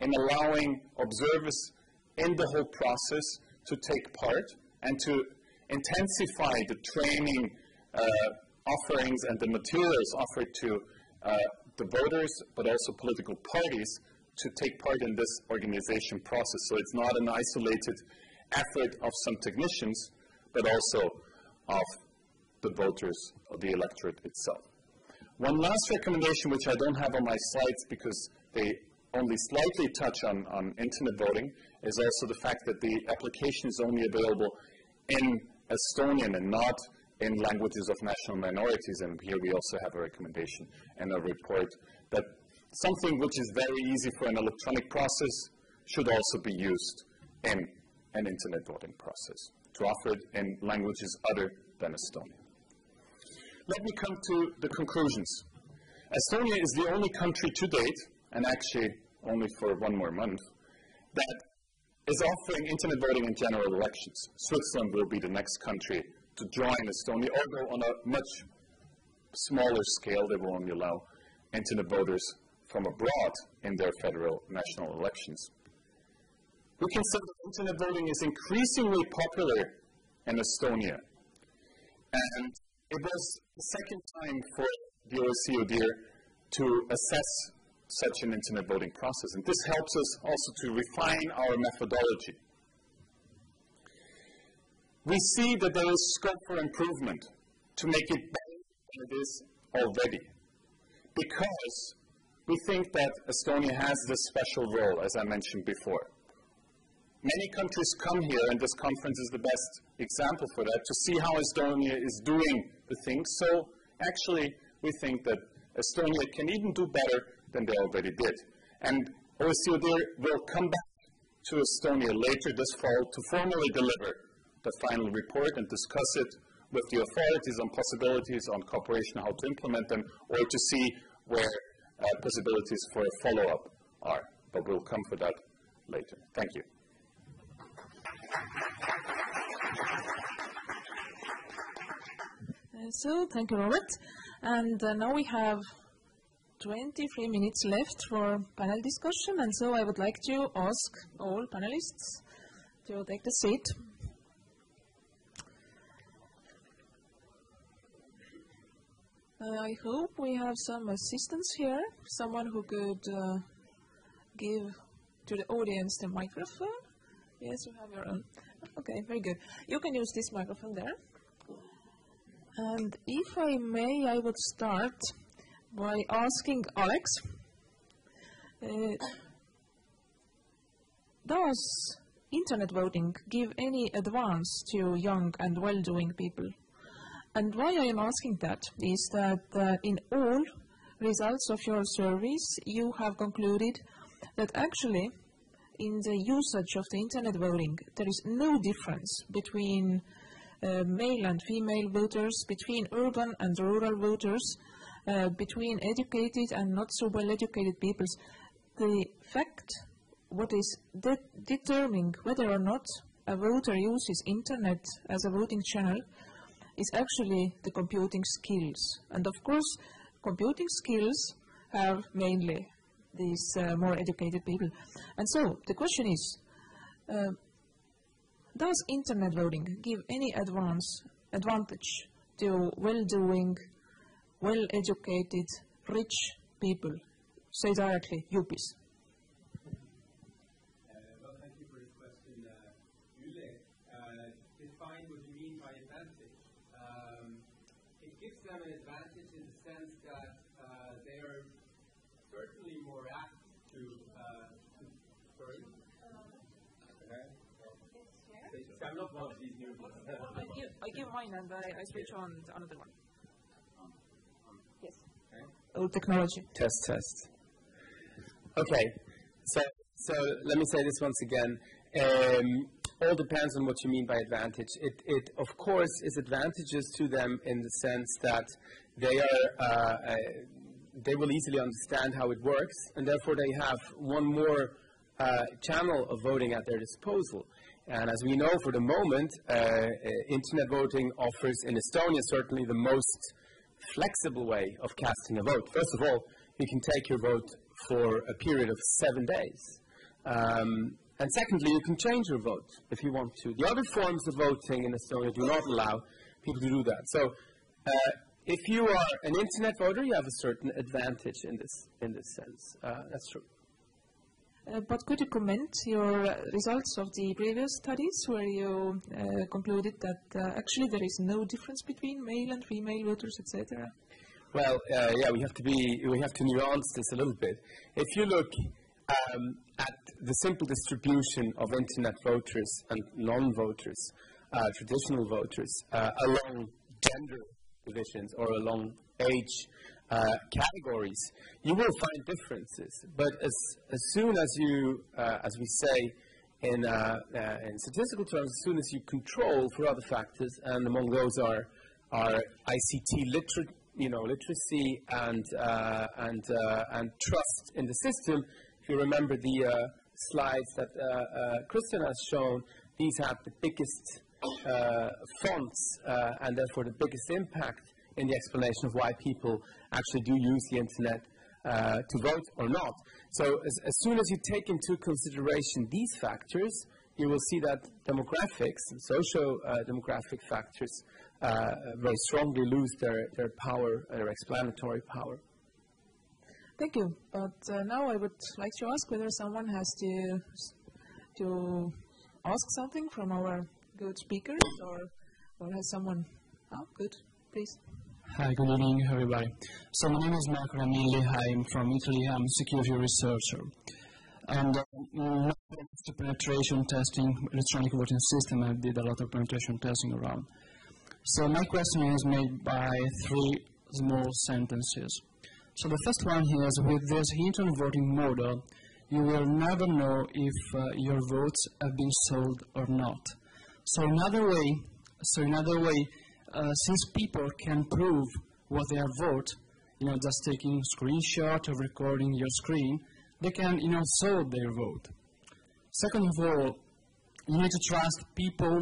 in allowing observers in the whole process to take part and to intensify the training uh, offerings and the materials offered to uh, the voters, but also political parties, to take part in this organization process. So it's not an isolated effort of some technicians, but also of the voters, of the electorate itself. One last recommendation, which I don't have on my slides because they only slightly touch on, on internet voting, is also the fact that the application is only available in Estonian and not in languages of national minorities. And here we also have a recommendation and a report that something which is very easy for an electronic process should also be used in an internet voting process, to offer it in languages other than Estonian. Let me come to the conclusions. Estonia is the only country to date, and actually only for one more month, that is offering internet voting in general elections. Switzerland will be the next country to join Estonia, although on a much smaller scale. They will only allow internet voters from abroad in their federal national elections. We can say that internet voting is increasingly popular in Estonia. And it was the second time for the O S C E O D I H R to assess such an internet voting process. And this helps us also to refine our methodology. We see that there is scope for improvement to make it better than it is already, because we think that Estonia has this special role, as I mentioned before. Many countries come here, and this conference is the best example for that, to see how Estonia is doing the things. So actually, we think that Estonia can even do better than they already did. And O S C E O D I H R will come back to Estonia later this fall to formally deliver the final report and discuss it with the authorities on possibilities, on cooperation, how to implement them, or to see where uh, possibilities for a follow-up are. But we'll come for that later. Thank you. Uh, so, thank you, Robert. And uh, now we have twenty-three minutes left for panel discussion, and so I would like to ask all panelists to take the seat. Uh, I hope we have some assistance here, someone who could uh, give to the audience the microphone. Yes, you have your own. Okay, very good. You can use this microphone there. And if I may, I would start by asking Alex, uh, does internet voting give any advance to young and well-doing people? And why I am asking that is that uh, in all results of your surveys, you have concluded that actually in the usage of the internet voting, there is no difference between uh, male and female voters, between urban and rural voters, Uh, between educated and not so well-educated peoples. The fact what is de determining whether or not a voter uses internet as a voting channel is actually the computing skills. And of course, computing skills have mainly these uh, more educated people. And so the question is, uh, does internet voting give any advance, advantage to well-doing, well-educated, rich people? Say directly, yuppies. Uh, well, thank you for your question, uh, Ülle. Uh, define what you mean by advantage. Um, it gives them an advantage in the sense that uh, they are certainly more apt to... Uh, sorry? Okay. Yes. I'm not one of these new ones. I, give, I give mine and I, I switch on another one. Old technology. Test, test. Okay, so so let me say this once again. Um, all depends on what you mean by advantage. It, it of course is advantages to them in the sense that they are uh, uh, they will easily understand how it works, and therefore they have one more uh, channel of voting at their disposal. And as we know, for the moment, uh, uh, internet voting offers in Estonia certainly the most flexible way of casting a vote. First of all, you can take your vote for a period of seven days. Um, and secondly, you can change your vote if you want to. The other forms of voting in Estonia do not allow people to do that. So uh, if you are an internet voter, you have a certain advantage in this, in this sense. Uh, that's true. Uh, but could you comment your results of the previous studies where you uh, concluded that uh, actually there is no difference between male and female voters, et cetera? Well, uh, yeah, we have to be, we have to nuance this a little bit. If you look um, at the simple distribution of internet voters and non-voters, uh, traditional voters, uh, along gender divisions or along age uh, categories, you will find differences. But as, as soon as you, uh, as we say in, uh, uh, in statistical terms, as soon as you control for other factors, and among those are, are I C T literacy, you know, literacy and, uh, and, uh, and trust in the system. If you remember the uh, slides that uh, uh, Kristjan has shown, these have the biggest uh, fonts uh, and therefore the biggest impact in the explanation of why people actually do use the internet uh, to vote or not. So as, as soon as you take into consideration these factors, you will see that demographics and social uh, demographic factors Uh, very strongly lose their, their power, their explanatory power. Thank you. But uh, now I would like to ask whether someone has to, to ask something from our good speakers, or, or has someone? Oh, good, please. Hi, good evening, everybody. So my name is Marco Ramili. I'm from Italy. I'm a security researcher. And um, the penetration testing, electronic voting system, I did a lot of penetration testing around. So my question is made by three small sentences. So the first one here is, with this hidden voting model, you will never know if uh, your votes have been sold or not. So another way, so another way, uh, since people can prove what they have voted, you know, just taking a screenshot or recording your screen, they can, you know, sell their vote. Second of all, you need to trust people,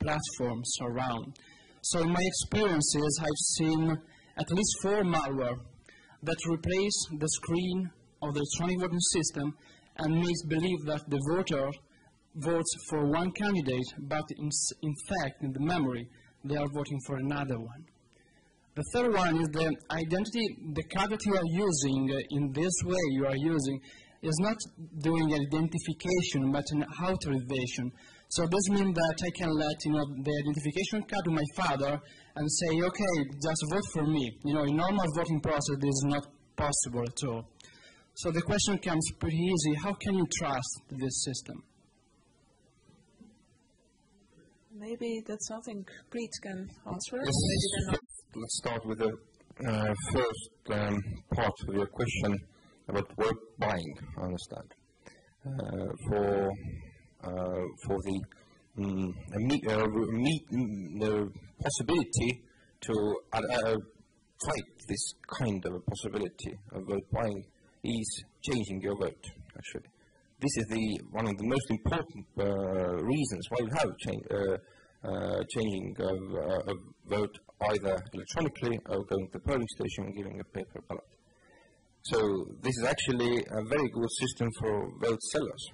platforms around. So in my experiences, I've seen at least four malware that replace the screen of the electronic voting system and makes believe that the voter votes for one candidate, but in, in fact, in the memory, they are voting for another one. The third one is the identity, the card that you are using, uh, in this way you are using, is not doing identification, but an authorization. So this means that I can let, you know, the identification card to my father and say, okay, just vote for me. You know, in normal voting process, this is not possible at all. So the question comes pretty easy. How can you trust this system? Maybe that's something Priit can answer. Yes. Let's start with the uh, first um, part of your question about work buying, I understand. Uh, for... Uh, for the um, meet, uh, meet, um, the possibility to uh, uh, fight this kind of a possibility of vote buying is changing your vote, actually. This is the one of the most important uh, reasons why you have change, uh, uh, changing of, uh, of vote either electronically or going to the polling station and giving a paper ballot. So this is actually a very good system for vote sellers.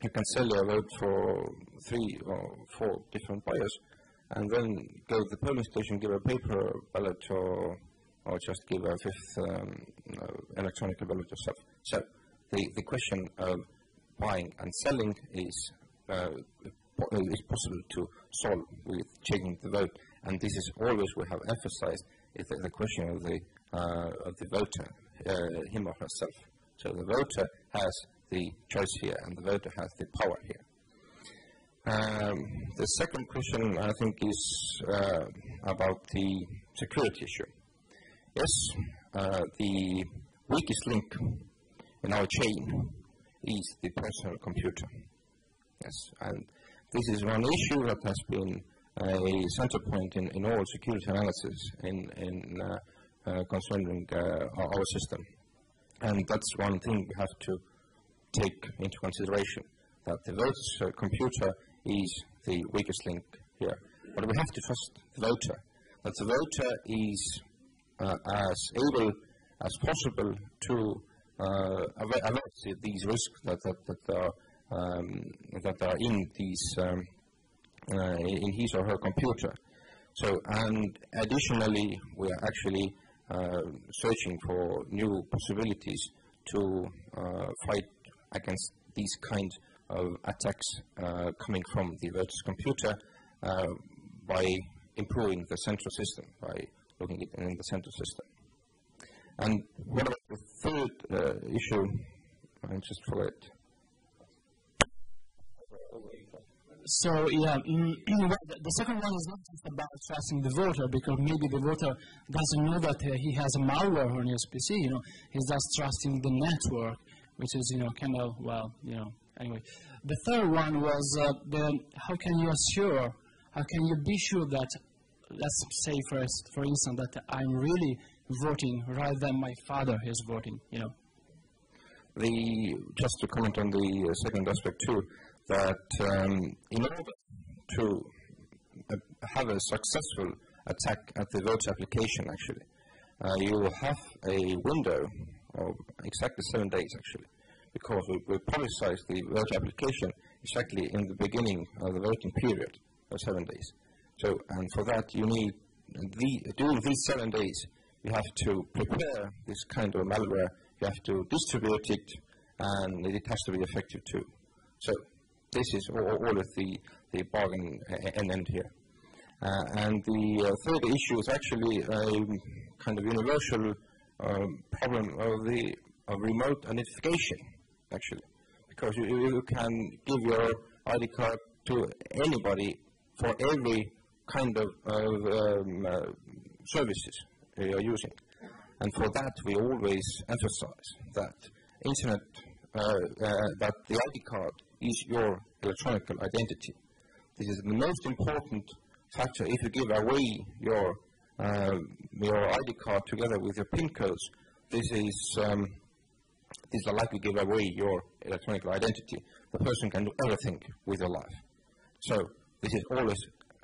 You can sell your vote for three or four different buyers, and then go to the polling station, give a paper ballot, or, or just give a fifth um, electronic ballot or stuff. So the, the question of buying and selling is, uh, is possible to solve with changing the vote, and this is always we have emphasized, is the, the question of the, uh, of the voter, uh, him or herself. So the voter has the choice here, and the voter has the power here. Um, the second question, I think, is uh, about the security issue. Yes, uh, the weakest link in our chain is the personal computer. Yes, and this is one issue that has been a center point in, in all security analysis in, in uh, uh, concerning uh, our, our system. And that's one thing we have to take into consideration, that the voter's uh, computer is the weakest link here. But we have to trust the voter, that the voter is uh, as able as possible to uh, averted these risks that that that are um, that are in these um, uh, in his or her computer. So, and additionally, we are actually uh, searching for new possibilities to uh, fight against these kinds of attacks uh, coming from the virtual computer uh, by improving the central system, by looking at it in the central system. And what about the third uh, issue? I just forgot. So, yeah, mm, well, the second one is not just about trusting the voter, because maybe the voter doesn't know that uh, he has a malware on his P C, you know, he's just trusting the network, which is, you know, kind of, well, you know, anyway. The third one was uh, the, how can you assure, how can you be sure that, let's say, first, for instance, that I'm really voting rather than my father is voting, you know? The, just to comment on the second aspect too, that um, in order to uh, have a successful attack at the voter application, actually, uh, you will have a window of exactly seven days, actually, because we, we publicize the voter application exactly in the beginning of the voting period of seven days. So, and for that, you need, the, during these seven days, you have to prepare this kind of malware, you have to distribute it, and it has to be effective too. So, this is all, all of the, the bargain and end here. Uh, and the uh, third issue is actually a kind of universal um, problem of the of remote identification, actually, because you, you can give your I D card to anybody for every kind of, of um, uh, services you're using. And for that, we always emphasize that internet, uh, uh, that the I D card is your electronic identity. This is the most important factor. If you give away your uh, your I D card together with your PIN codes, this is um, this is likely to give away your electronic identity. The person can do everything with your life. So this is always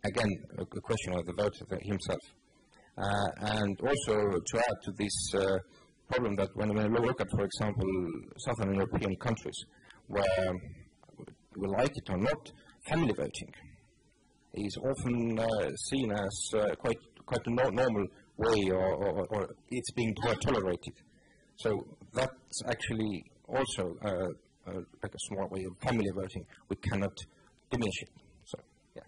again a question of the voter himself. Uh, and also to add to this uh, problem that when we look at, for example, Southern European countries, where um, we like it or not, family voting is often uh, seen as uh, quite quite a no normal way, or, or, or it's being tolerated. So that's actually also uh, uh, like a small way of family voting. We cannot diminish it. So yeah.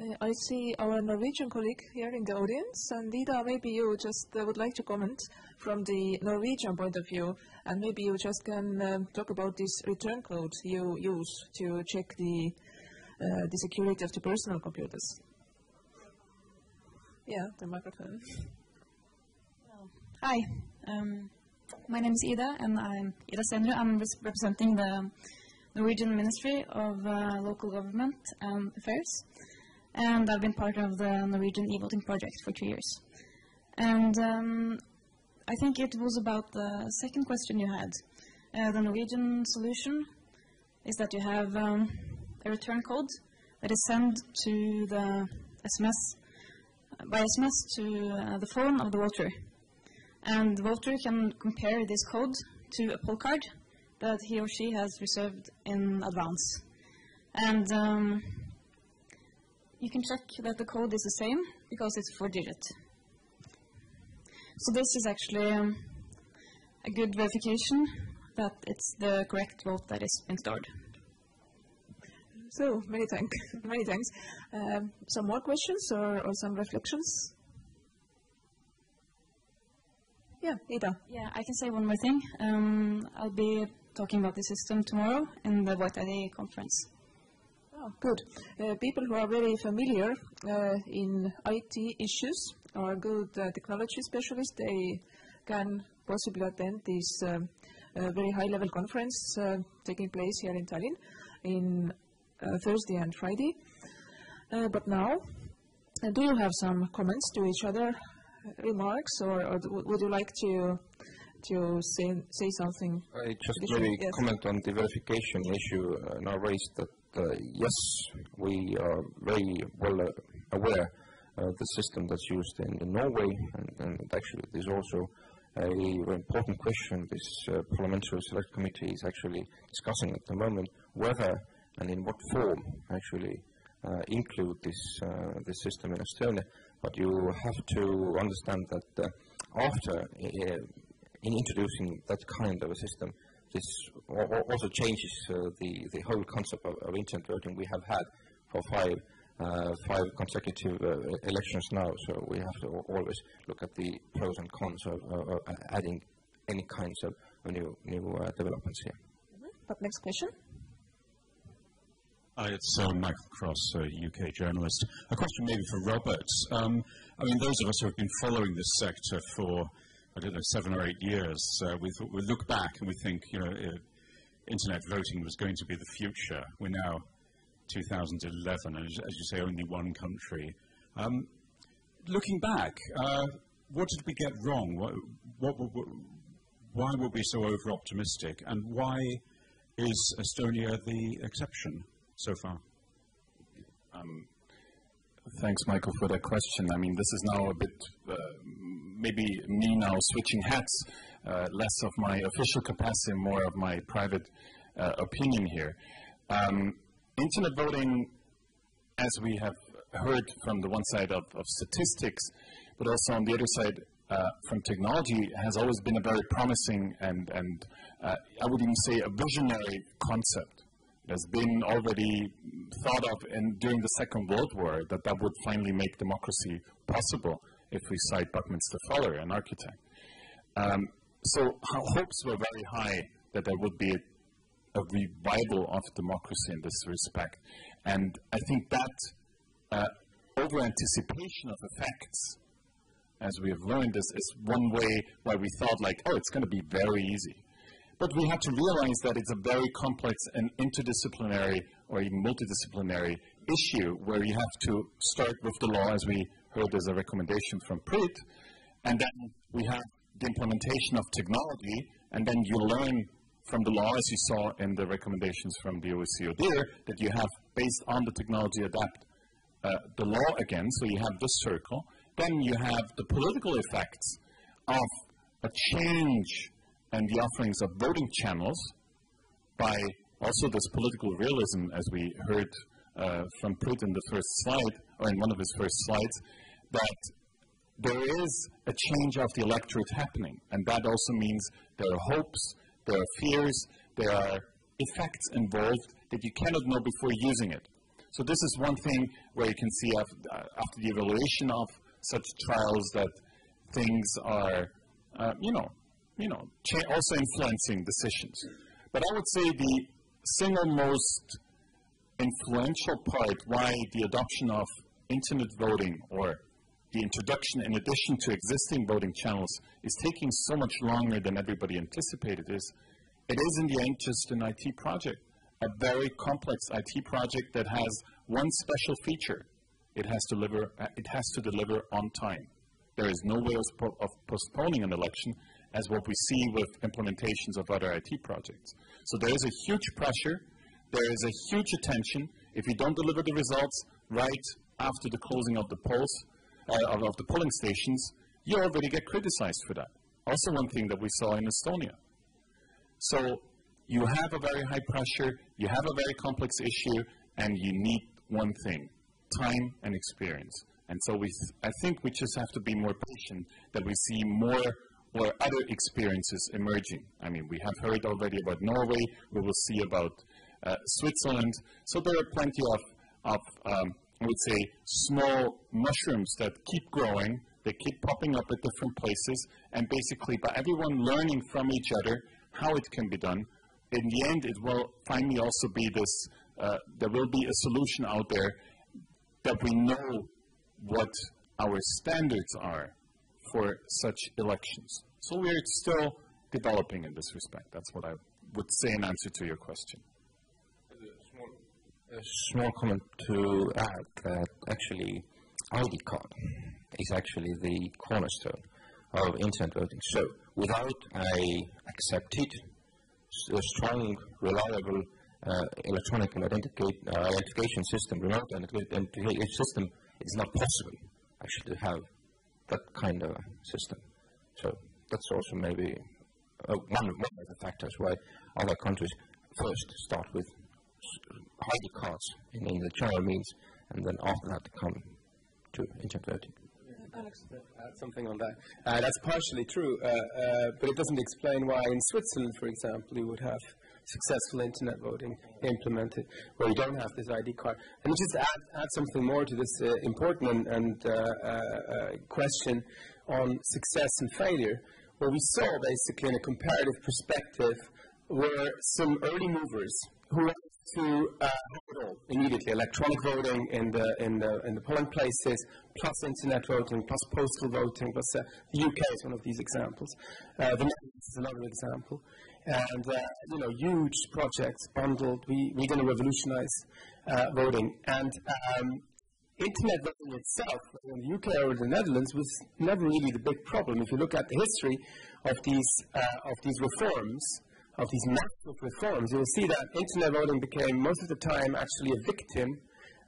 Uh, I see our Norwegian colleague here in the audience, and Ida, maybe you just uh, would like to comment from the Norwegian point of view, and maybe you just can um, talk about this return code you use to check the, uh, the security of the personal computers. Yeah, the microphone. Well, hi, um, my name is Ida, and I'm Ida Sandre. I'm representing the Norwegian Ministry of uh, Local Government and Affairs, and I've been part of the Norwegian e-voting project for two years. And um, I think it was about the second question you had. Uh, the Norwegian solution is that you have um, a return code that is sent to the S M S, by S M S to uh, the phone of the voter. And the voter can compare this code to a poll card that he or she has reserved in advance. And um, you can check that the code is the same because it's four digits. So this is actually um, a good verification that it's the correct vote that is being stored. So many thanks. Many thanks. Um, some more questions or, or some reflections? Yeah, Ida. Yeah, I can say one more thing. Um, I'll be talking about the system tomorrow in the Vote I D conference. Oh, good. Uh, people who are very familiar uh, in I T issues or good uh, technology specialists, they can possibly attend this uh, uh, very high-level conference uh, taking place here in Tallinn in uh, Thursday and Friday. Uh, but now, uh, do you have some comments to each other, remarks, or, or would you like to to say say something? I just maybe yes. comment on the verification issue uh, now raised. That uh, yes, we are very well uh, aware. Uh, the system that's used in, in Norway, and, and actually there's also a very important question this uh, Parliamentary Select Committee is actually discussing at the moment, whether and in what form actually uh, include this, uh, this system in Estonia. But you have to understand that uh, after uh, in introducing that kind of a system, this also changes uh, the, the whole concept of, of internet voting we have had for five, uh, five consecutive uh, elections now. So we have to always look at the pros and cons of uh, uh, adding any kinds of new, new uh, developments here. Mm-hmm. But next question. Hi, it's uh, Michael Cross, a U K journalist. A question maybe for Robert. Um, I mean, those of us who have been following this sector for, I don't know, seven or eight years, uh, we, we look back and we think, you know, uh, internet voting was going to be the future. We're now two thousand eleven, and as you say, only one country. Um, looking back, uh, what did we get wrong? What, what, what, why were we so over-optimistic, and why is Estonia the exception so far? Um, thanks, Michael, for that question. I mean, this is now a bit, uh, maybe me now switching hats, uh, less of my official capacity, more of my private uh, opinion here. Um, internet voting, as we have heard from the one side of, of statistics, but also on the other side uh, from technology, has always been a very promising and, and uh, I would even say a visionary concept. Has been already thought of in, during the Second World War, that that would finally make democracy possible, if we cite Buckminster Fuller, an architect. Um, so hopes were very high that there would be a, a revival of democracy in this respect. And I think that uh, over-anticipation of effects, as we have learned, is, is one way why we thought, like, oh, it's going to be very easy. But we have to realize that it's a very complex and interdisciplinary or even multidisciplinary issue where you have to start with the law, as we heard as a recommendation from Priit, and then we have the implementation of technology, and then you learn from the law, as you saw in the recommendations from the O S C E O D I H R, that you have, based on the technology, adapt uh, the law again, so you have this circle. Then you have the political effects of a change and the offerings of voting channels by also this political realism, as we heard uh, from Priit in the first slide, or in one of his first slides, that there is a change of the electorate happening. And that also means there are hopes, there are fears, there are effects involved that you cannot know before using it. So this is one thing where you can see after the evaluation of such trials that things are, uh, you know, you know, also influencing decisions. But I would say the single most influential part why the adoption of internet voting or the introduction in addition to existing voting channels is taking so much longer than everybody anticipated is, it is in the end just an I T project, a very complex I T project that has one special feature. It has to deliver, it has to deliver on time. There is no way of, of postponing an election, as what we see with implementations of other I T projects. So there is a huge pressure, there is a huge attention. If you don't deliver the results right after the closing of the polls, uh, of, of the polling stations, you already get criticized for that. Also one thing that we saw in Estonia. So you have a very high pressure, you have a very complex issue, and you need one thing, time and experience. And so we, th I think we just have to be more patient, that we see more or other experiences emerging. I mean, we have heard already about Norway, we will see about uh, Switzerland. So there are plenty of, of um, I would say, small mushrooms that keep growing, they keep popping up at different places, and basically by everyone learning from each other how it can be done, in the end it will finally also be this, uh, there will be a solution out there that we know what our standards are for such elections. So we're still developing in this respect. That's what I would say in answer to your question. A small, a small comment to add that actually I D card is actually the cornerstone of internet voting. So without an accepted, a strong, reliable uh, electronic identica- uh, identification system, remote identification system, it's not possible actually to have that kind of system. So that's also maybe uh, one, one of the factors why other countries first start with I D cards in the general means, and then after that come to internet voting. Alex, add something on that. Uh, that's partially true, uh, uh, but it doesn't explain why in Switzerland, for example, you would have successful internet voting implemented, where you don't have this I D card. And just add, add something more to this uh, important and, and uh, uh, question on success and failure, where we saw basically in a comparative perspective were some early movers who wanted to uh, have it all immediately: electronic voting in the in the in the polling places, plus internet voting, plus postal voting. Plus uh, the U K is one of these examples. Uh, the Netherlands is another example. And, uh, you know, huge projects bundled, we, we're going to revolutionize uh, voting. And um, internet voting itself, in the U K or the Netherlands, was never really the big problem. If you look at the history of these, uh, of these reforms, of these massive reforms, you'll see that internet voting became, most of the time, actually a victim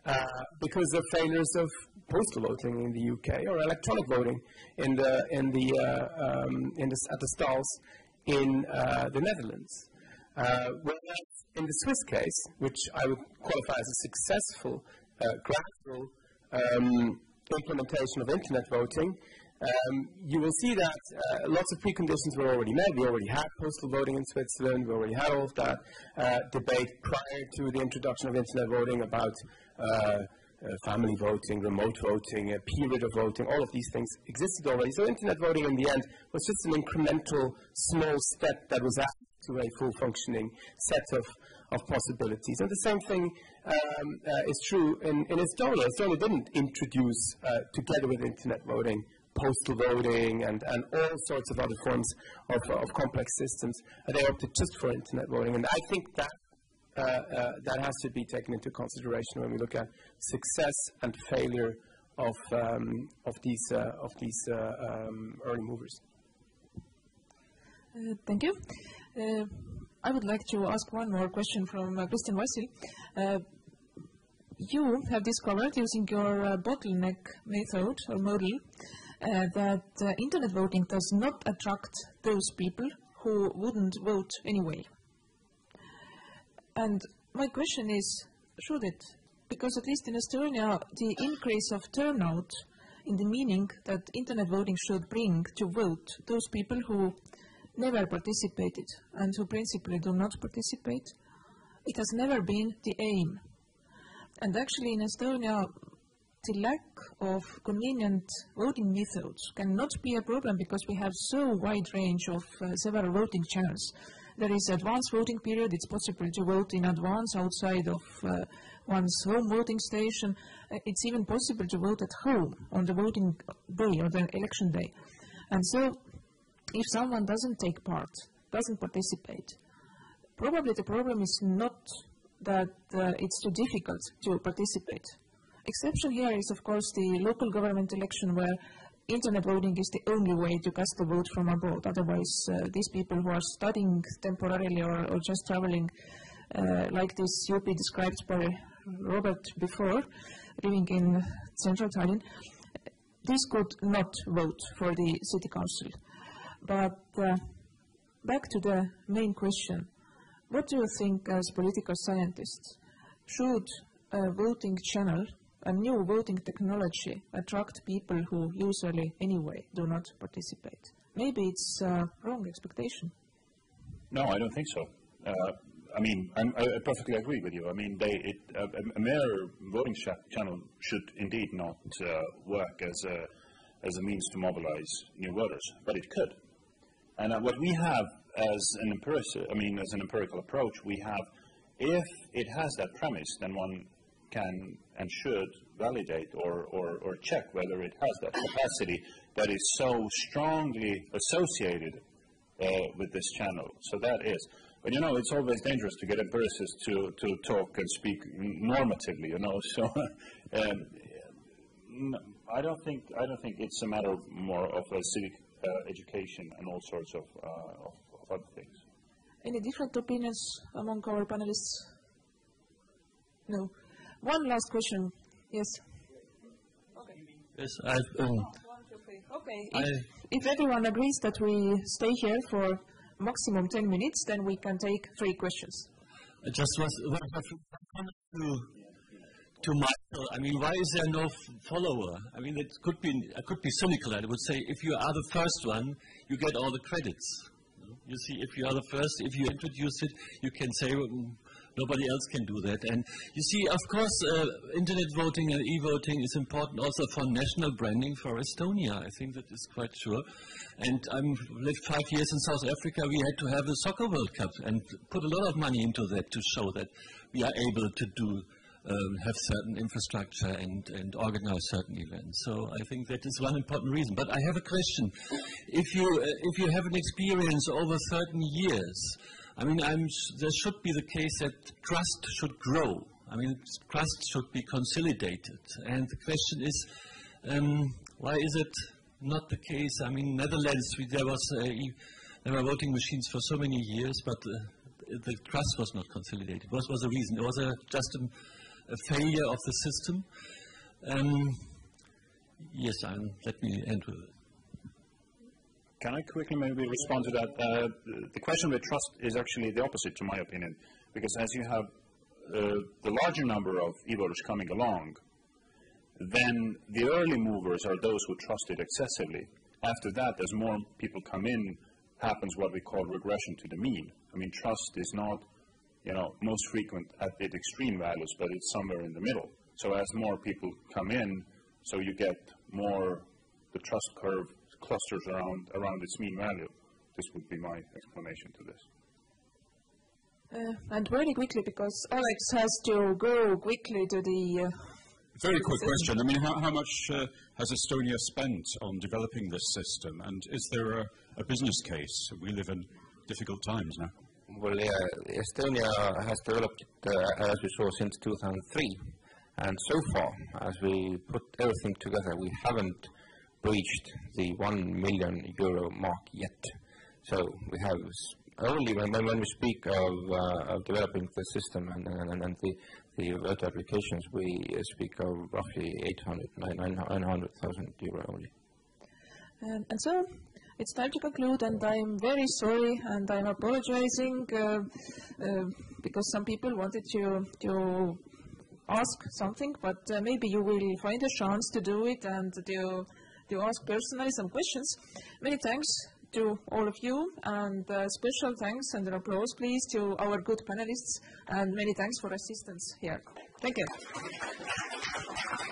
uh, because of failures of postal voting in the U K or electronic voting in the, in the, uh, um, in the, at the stalls in uh, the Netherlands. Uh, whereas in the Swiss case, which I would qualify as a successful, uh, gradual um, implementation of internet voting, um, you will see that uh, lots of preconditions were already met. We already had postal voting in Switzerland. We already had all of that uh, debate prior to the introduction of internet voting about uh, Uh, family voting, remote voting, a period of voting, all of these things existed already. So internet voting in the end was just an incremental small step that was added to a full functioning set of, of possibilities. And the same thing um, uh, is true in, in Estonia. Estonia didn't introduce, uh, together with internet voting, postal voting and, and all sorts of other forms of, of complex systems. And they opted just for internet voting. And I think that Uh, uh, that has to be taken into consideration when we look at success and failure of um, of these uh, of these uh, um, early movers. Uh, thank you. Uh, I would like to ask one more question from uh, Kristjan Vassil. Uh, you have discovered, using your uh, bottleneck method or model, uh, that uh, internet voting does not attract those people who wouldn't vote anyway. And my question is, should it? Because at least in Estonia, the increase of turnout in the meaning that internet voting should bring to vote those people who never participated and who principally do not participate, it has never been the aim. And actually in Estonia, the lack of convenient voting methods cannot be a problem because we have so wide range of uh, several voting channels. There is advanced voting period, it's possible to vote in advance outside of uh, one's home voting station. It's even possible to vote at home on the voting day or the election day. And so, if someone doesn't take part, doesn't participate, probably the problem is not that uh, it's too difficult to participate. Exception here is, of course, the local government election where internet voting is the only way to cast the vote from abroad. Otherwise, uh, these people who are studying temporarily or, or just traveling, uh, like this U P described by Robert before, living in central Tallinn, these could not vote for the city council. But uh, back to the main question. What do you think as political scientists? Should a voting channel, a new voting technology, attract people who usually anyway do not participate? Maybe it's a uh, wrong expectation. No, I don't think so. Uh, I mean, I'm, I perfectly agree with you. I mean, they, it, uh, a mere voting sh channel should indeed not uh, work as a, as a means to mobilize new voters, but it could. And uh, what we have as an, empiric I mean, as an empirical approach, we have, if it has that premise, then one can and should validate or, or, or check whether it has that capacity that is so strongly associated uh, with this channel. So that is. But, you know, it's always dangerous to get empiricists to, to talk and speak normatively, you know. So um, no, I, don't think, I don't think it's a matter of more of a civic uh, education and all sorts of, uh, of, of other things. Any different opinions among our panelists? No. One last question. Yes. Okay. Yes, I've, um, Okay, if, if everyone agrees that we stay here for maximum ten minutes, then we can take three questions. I just was to, to Michael, I mean, why is there no follower? I mean, it could be, I could be cynical, and I would say, if you are the first one, you get all the credits. You see, if you are the first, if you introduce it, you can say, well, nobody else can do that. And you see, of course, uh, internet voting and e-voting is important also for national branding for Estonia. I think that is quite sure. And I lived five years in South Africa. We had to have a soccer World Cup and put a lot of money into that to show that we are able to do, um, have certain infrastructure and, and organize certain events. So I think that is one important reason. But I have a question. If you, uh, if you have an experience over thirteen years, I mean, I'm, there should be the case that trust should grow. I mean, trust should be consolidated. And the question is, um, why is it not the case? I mean, Netherlands, we, there, was, uh, there were voting machines for so many years, but uh, the trust was not consolidated. What was the reason? It was a, just an, a failure of the system. Um, yes, I'm, let me end with it. Can I quickly maybe respond to that? Uh, the question with trust is actually the opposite, to my opinion, because as you have uh, the larger number of e-voters coming along, then the early movers are those who trust it excessively. After that, as more people come in, happens what we call regression to the mean. I mean, trust is not, you know, most frequent at the extreme values, but it's somewhere in the middle. So as more people come in, so you get more the trust curve clusters around around its mean value. This would be my explanation to this. Uh, and very quickly, because Alex has to go quickly to the... Uh, very quick question. I mean, how, how much uh, has Estonia spent on developing this system? And is there a, a business case? We live in difficult times now. Well, yeah, Estonia has developed, uh, as we saw, since two thousand three. And so far, as we put everything together, we haven't breached the one million euro mark yet. So we have only when, when we speak of, uh, of developing the system and, and, and the, the voter applications, we speak of roughly eight hundred, nine hundred thousand euro only. Um, and so it's time to conclude, and I'm very sorry and I'm apologizing uh, uh, because some people wanted to, to ask something, but uh, maybe you will find a chance to do it and to to ask personally some questions. Many thanks to all of you, and uh, special thanks and an applause, please, to our good panelists, and many thanks for assistance here. Thank you.